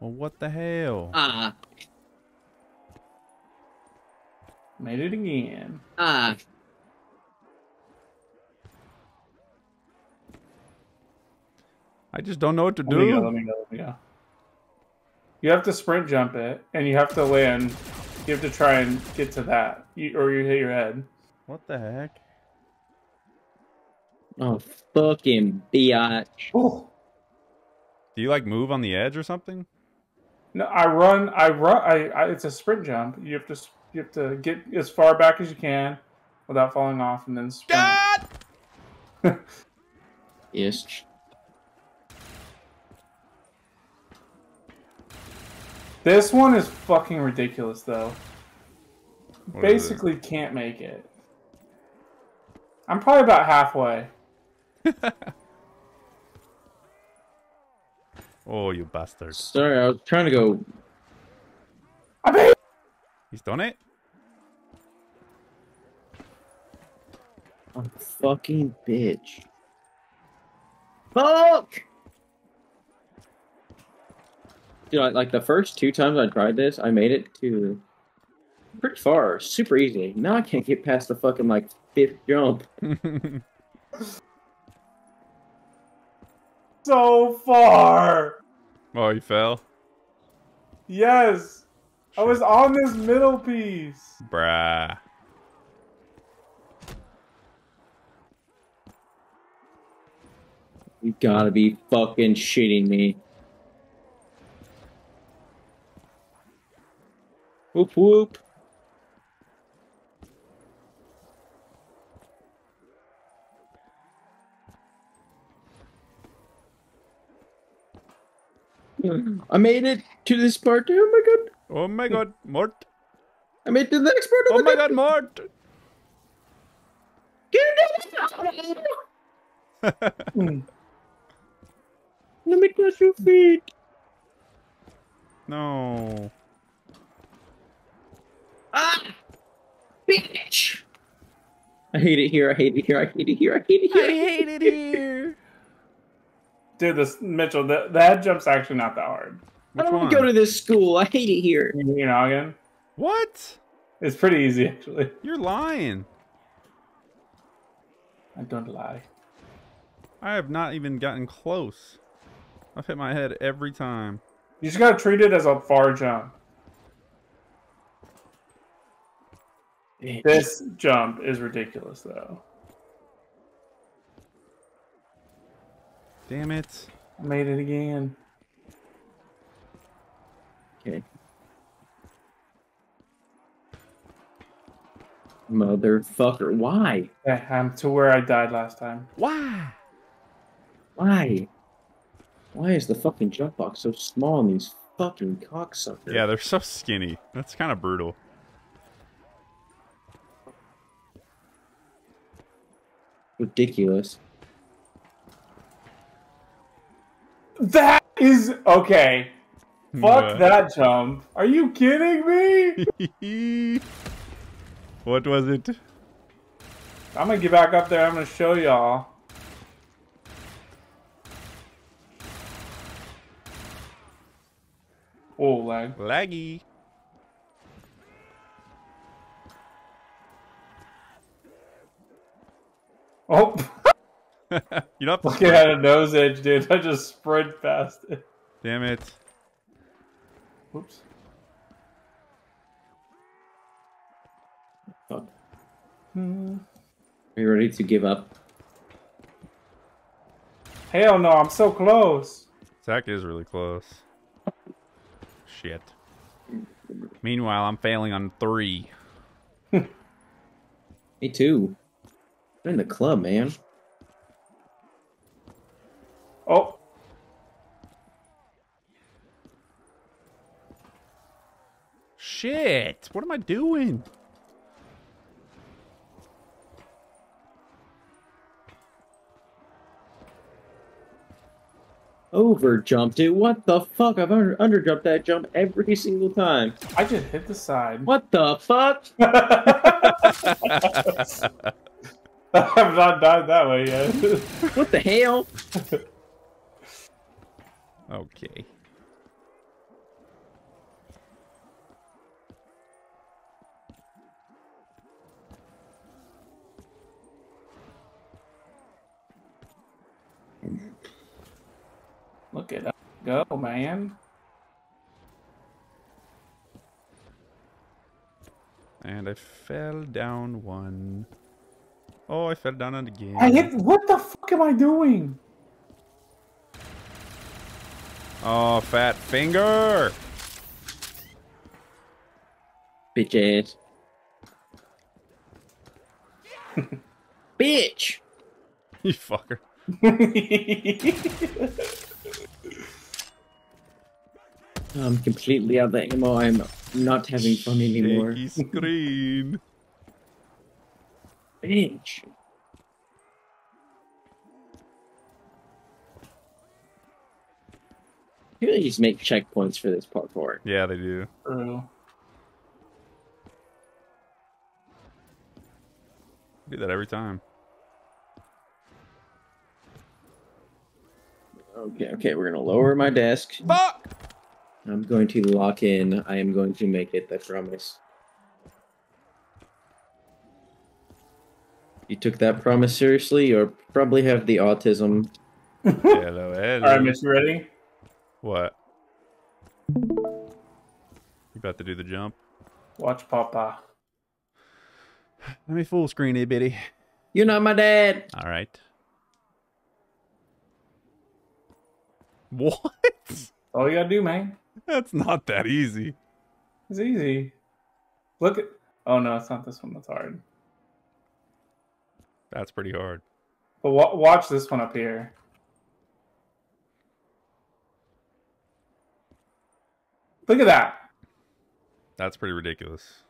Well, what the hell? Made it again. I just don't know what to do. Let me go, let me go. You have to sprint jump it, and you have to land. You have to try and get to that, or you hit your head. What the heck? Oh, fucking biatch. Oh. Do you, like, move on the edge or something? No, I run, it's a sprint jump. You have to get as far back as you can without falling off and then sprint. God! Yes. This one is fucking ridiculous, though. basically can't make it. I'm probably about halfway. Oh, you bastard. Sorry, I was trying to go... I mean... He's done it. I'm fucking bitch. Fuck! Dude, like the first 2 times I tried this, I made it to... pretty far, super easy. Now I can't get past the fucking, like, 5th jump. So far! Oh, you fell? Yes! Shit. I was on this middle piece! Bruh. You gotta be fucking shitting me. Whoop whoop. I made it to this part. Oh my god. Oh my god, Mort. I made it to the next part. Oh my god, Mort. Let me touch your feet. No. Ah! Bitch! I hate it here. I hate it here. I hate it here. I hate it here. I hate it here. Dude, this Mitchell, that jump's actually not that hard. Which I don't want to go to this school. I hate it here. Your noggin? What? It's pretty easy, actually. You're lying. I don't lie. I have not even gotten close. I've hit my head every time. You just gotta treat it as a far jump. This jump is ridiculous, though. Damn it. I made it again. Okay. Motherfucker, why? I'm to where I died last time. Why? Why? Why is the fucking jump box so small in these fucking cocksuckers? Yeah, they're so skinny. That's kind of brutal. Ridiculous. That is... okay. Fuck that jump. Are you kidding me? What was it? I'm gonna get back up there. I'm gonna show y'all. Oh, lag. Laggy. Oh! You don't have to get out of nose edge, dude. I just sprint past it. Damn it. Whoops. Fuck. Are you ready to give up? Hell no, I'm so close. Zach is really close. Shit. Meanwhile, I'm failing on 3. Me too. I'm in the club, man. Oh. Shit. What am I doing? Overjumped it. What the fuck? I've underjumped that jump every single time. I just hit the side. What the fuck? I have not died that way yet. What the hell? Okay. Look at that go, man. And I fell down 1. Oh, I fell down on the game. I hit. What the fuck am I doing? Oh, fat finger! Bitch ass. Bitch! You fucker. I'm completely out of ammo. I'm not having fun anymore. Shaky screen. Bitch. I feel like they just make checkpoints for this parkour. Yeah, they do. Do that every time. Okay, okay, we're gonna lower my desk. Fuck! I'm going to lock in. I am going to make it, I promise. You took that promise seriously, or probably have the autism. Hello, Eddie. Alright, Mr. Ready? What? You about to do the jump? Watch Papa. Let me full screen it, bitty. You're not my dad. All right. What? All you gotta do, man. That's not that easy. It's easy. Look at. Oh no, it's not this one. That's hard. That's pretty hard. But watch this one up here. Look at that. That's pretty ridiculous.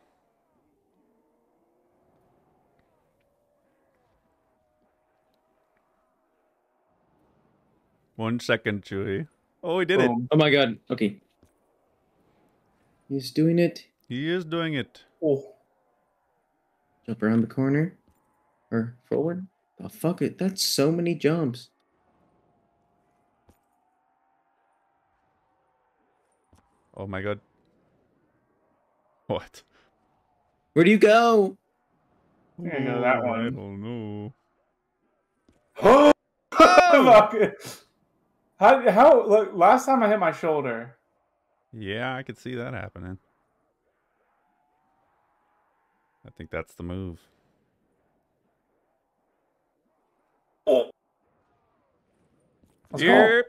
One second, Chewie. Oh, he did it. Oh my god. Okay. He's doing it. He is doing it. Oh. Jump around the corner. Or forward. Oh, fuck it. That's so many jumps. Oh my god. What? Where do you go? There you go, that one. I don't know. Oh! How look, last time I hit my shoulder. Yeah, I could see that happening. I think that's the move. Oh. Let's go.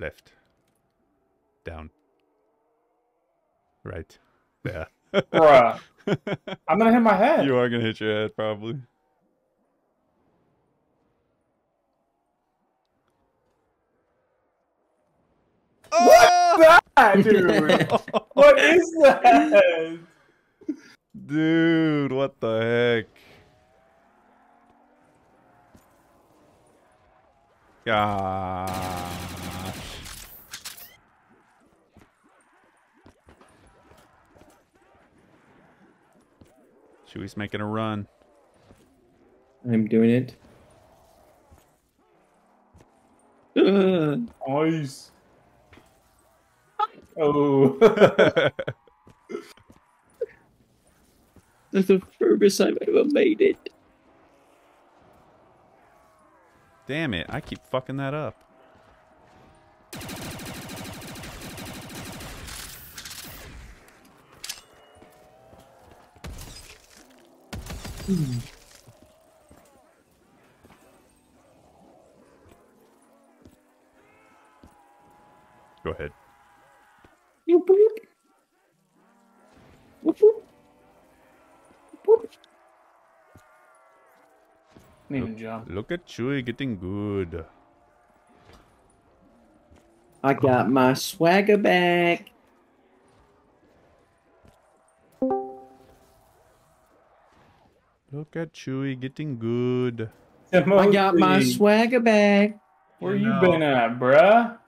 Left, down, right, yeah. Bruh. I'm gonna hit my head. You are gonna hit your head, probably. What's that, dude? What is that? Dude, what the heck? Ah. Chewie's making a run. I'm doing it. Nice. Oh. That's the furthest I've ever made it. Damn it, I keep fucking that up. Go ahead. Need a job. Look at Chewie getting good. I got my swagger back. Look at Chewie getting good. I got my swagger bag. Where you been at, bruh?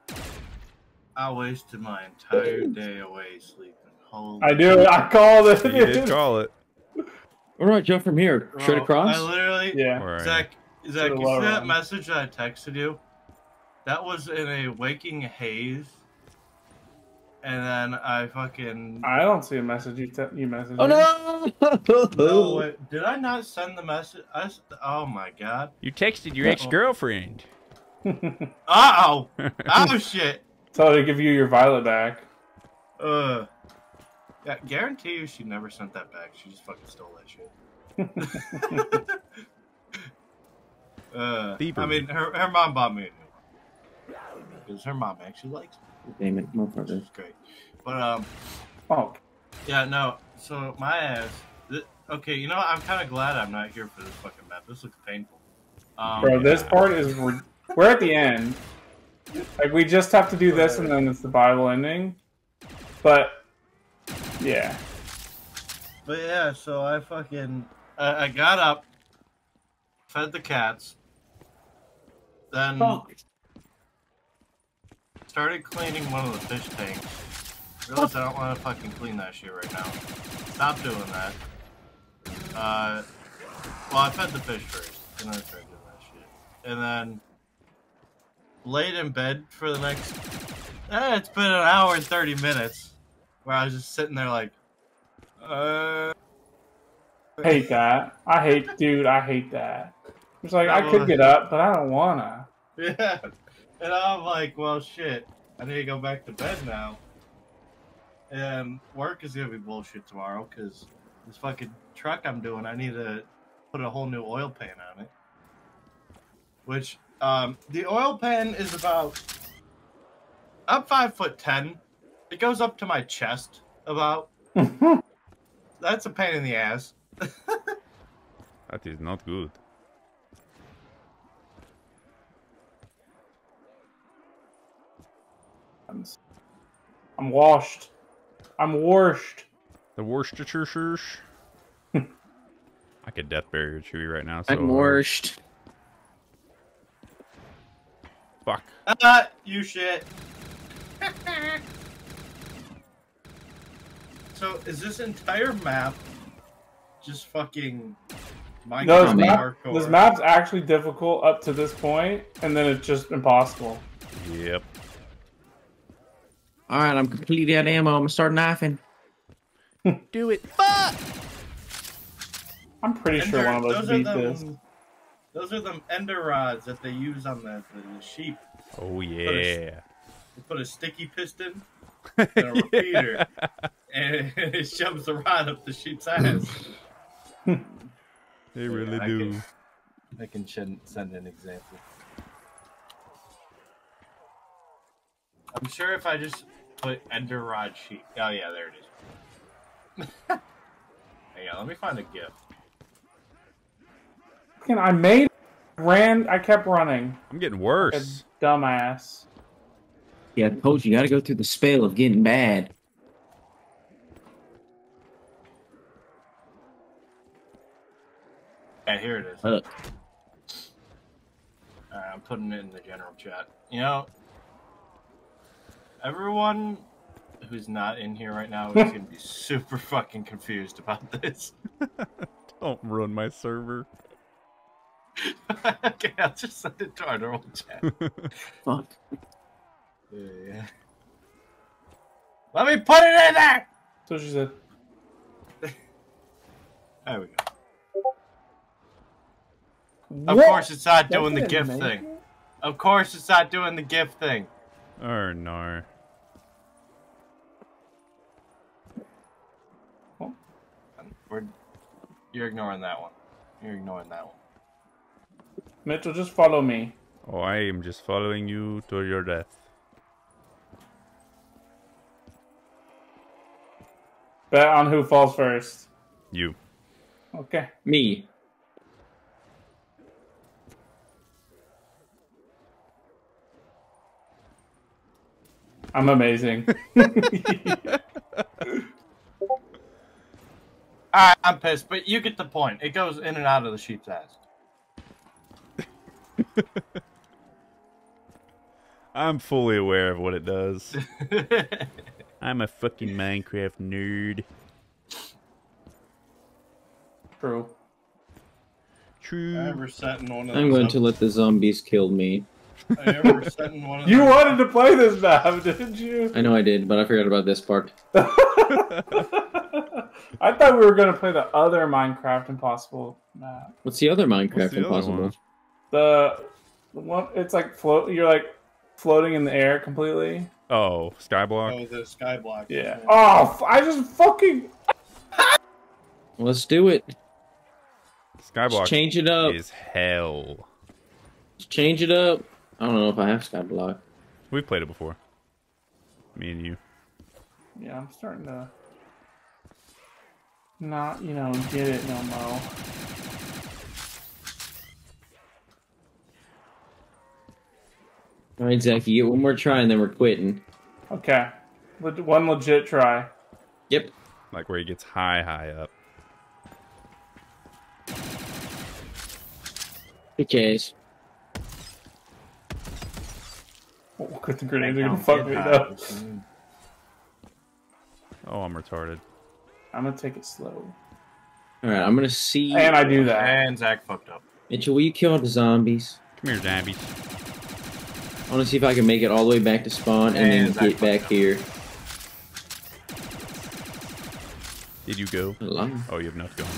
I wasted my entire day away sleeping. Holy I called it. You did call it. All right, jump from here. Straight across? I literally... Yeah. Right. Zach, you see that message that I texted you? That was in a waking haze. And then I fucking... I don't see a message you messaged. Oh, no! No, wait. Did I not send the message? Oh, my God. You texted your ex-girlfriend. Uh-oh. Oh, shit. So they give you your violet back. Yeah, guarantee you she never sent that back. She just fucking stole that shit. I mean, her mom bought me a new one. Because her mom actually likes me. Damn it, motherfucker. Great, but yeah, no. So my ass, Okay, you know what? I'm kind of glad I'm not here for this fucking map. This looks painful. Bro, this part is... We're at the end. Like, we just have to do this, and then it's the Bible ending. But, yeah. But, yeah, so I fucking... I got up, fed the cats, then started cleaning one of the fish tanks. Realized I don't want to fucking clean that shit right now. Stop doing that. Well, I fed the fish first, and I started doing that shit. And then laid in bed for the next... it's been an hour and 30 minutes where I was just sitting there like, I hate that. I hate that. It's like, I could get up, but I don't wanna. Yeah. And I'm like, well, shit. I need to go back to bed now. And work is gonna be bullshit tomorrow, because this fucking truck I'm doing, I need to put a whole new oil pan on it. Which, the oil pan is about... I'm 5'10". It goes up to my chest, about. That's a pain in the ass. That is not good. I'm washed. I'm washed. The Worcestershire. I could death barrier Chewy right now. So I'm washed. Fuck. You shit. So is this entire map just fucking Minecraft? No, this map's actually difficult up to this point, and then it's just impossible. Yep. All right, I'm completely out of ammo. I'm gonna start knifing. Do it. Fuck! I'm pretty sure one of us beat this. Those are them ender rods that they use on the sheep. Oh yeah. They put a sticky piston and a repeater, and it shoves the rod up the sheep's ass. They really do. I can send an example. I'm sure if I just put ender rod sheep. Oh yeah, there it is. Hang on, let me find a gift. I kept running. I'm getting worse. Like a dumbass. Yeah, I told you, you gotta go through the spell of getting bad. Yeah, here it is. Look. I'm putting it in the general chat. You know, everyone who's not in here right now is gonna be super fucking confused about this. Don't ruin my server. Okay, I'll just send it to our normal chat. Fuck. Yeah. Let me put it in there! That's what she said. There we go. What? Of course it's not doing the gift thing. Of course it's not doing the gift thing. Oh no. You're ignoring that one. You're ignoring that one. Mitchell, just follow me. Oh, I am just following you to your death. Bet on who falls first. You. Okay. Me. I'm amazing. Alright, I'm pissed, but you get the point. It goes in and out of the sheep's ass. I'm fully aware of what it does. I'm a fucking Minecraft nerd. True. True. I'm going to let the zombies kill me. I ever set in one of you wanted to play this map, didn't you? I know I did, but I forgot about this part. I thought we were going to play the other Minecraft Impossible map. What's the other Minecraft Impossible? The one, it's like you're like floating in the air completely. Oh, Skyblock. Oh, the Skyblock. Yeah. Oh, I just fucking. Let's do it. Skyblock. Let's change it up. Is hell. Let's change it up. I don't know if I have Skyblock. We've played it before. Me and you. Yeah, I'm starting to. not, you know, get it no more. All right, Zach, you get one more try and then we're quitting. Okay. One legit try. Yep. Like where he gets high up. Good case. Oh, the grenades are gonna fuck me up. Oh, I'm retarded. I'm gonna take it slow. Alright, I'm gonna see. And I do that. And Zach fucked up. Mitchell, will you kill the zombies? Come here, zombies. I wanna see if I can make it all the way back to spawn and then get back here. Did you go? Oh, you have enough going.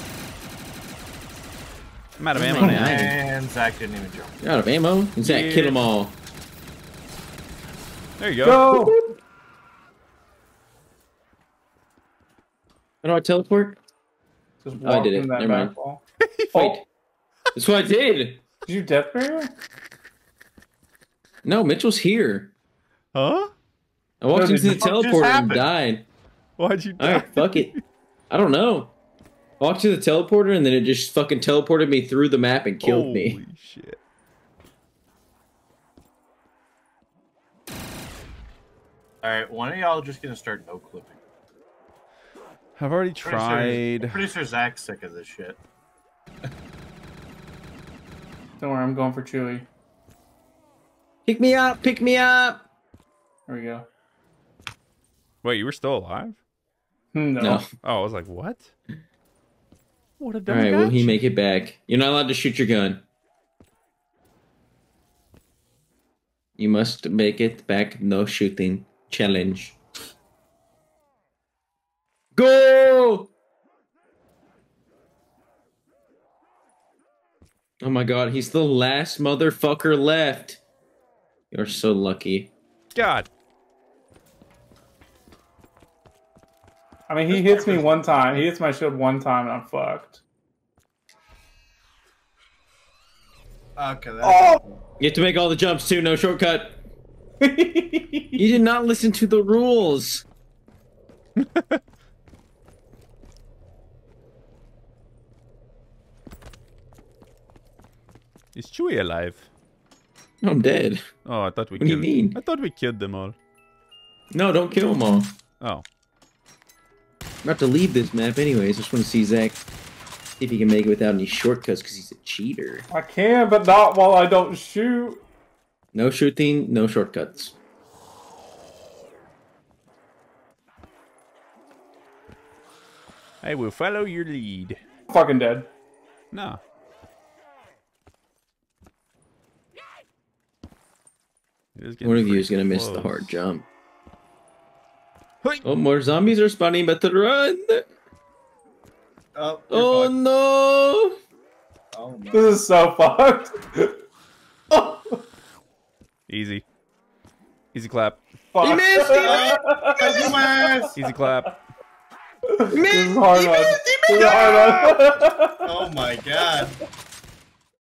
I'm out of ammo now. And Zach didn't even jump. You're out of ammo? And Zach, kill them all. There you go. Go! How do I teleport? Just walk I did it. Never mind. Wait. Oh. That's what I did. Did you death barrier? No, Mitchell's here. Huh? I walked into the teleport and died. Why'd you die? Alright, fuck it. I don't know. I walked to the teleporter and then it just fucking teleported me through the map and killed me. Holy shit. Alright, one of y'all just gonna start no clipping. I've already tried. Producer Zach's sick of this shit. Don't worry, I'm going for Chewy. Pick me up! Pick me up! There we go. Wait, you were still alive? No. Oh, I was like, what? What a dumb guy. Alright, will he make it back? You're not allowed to shoot your gun. You must make it back, no shooting. Challenge. Go! Oh my god, he's the last motherfucker left. You're so lucky. God. I mean, he hits me one time. He hits my shield one time, and I'm fucked. Okay. You have to make all the jumps too. No shortcut. You did not listen to the rules. Is Chewie alive? I'm dead. Oh, I thought we killed them. What do you mean? I thought we killed them all. No, don't kill them all. Oh. I'm about to leave this map anyways. I just want to see Zach if he can make it without any shortcuts because he's a cheater. I can, but not while I don't shoot. No shooting, no shortcuts. I will follow your lead. I'm fucking dead. Nah. One of you is going to miss the hard jump. Hoi. Oh, more zombies are spawning, but run! Oh no! Oh, no! This is so fucked! Oh. Easy. Easy clap. Fuck. He missed! He missed! Easy clap. He missed! He missed! He missed! Oh my god.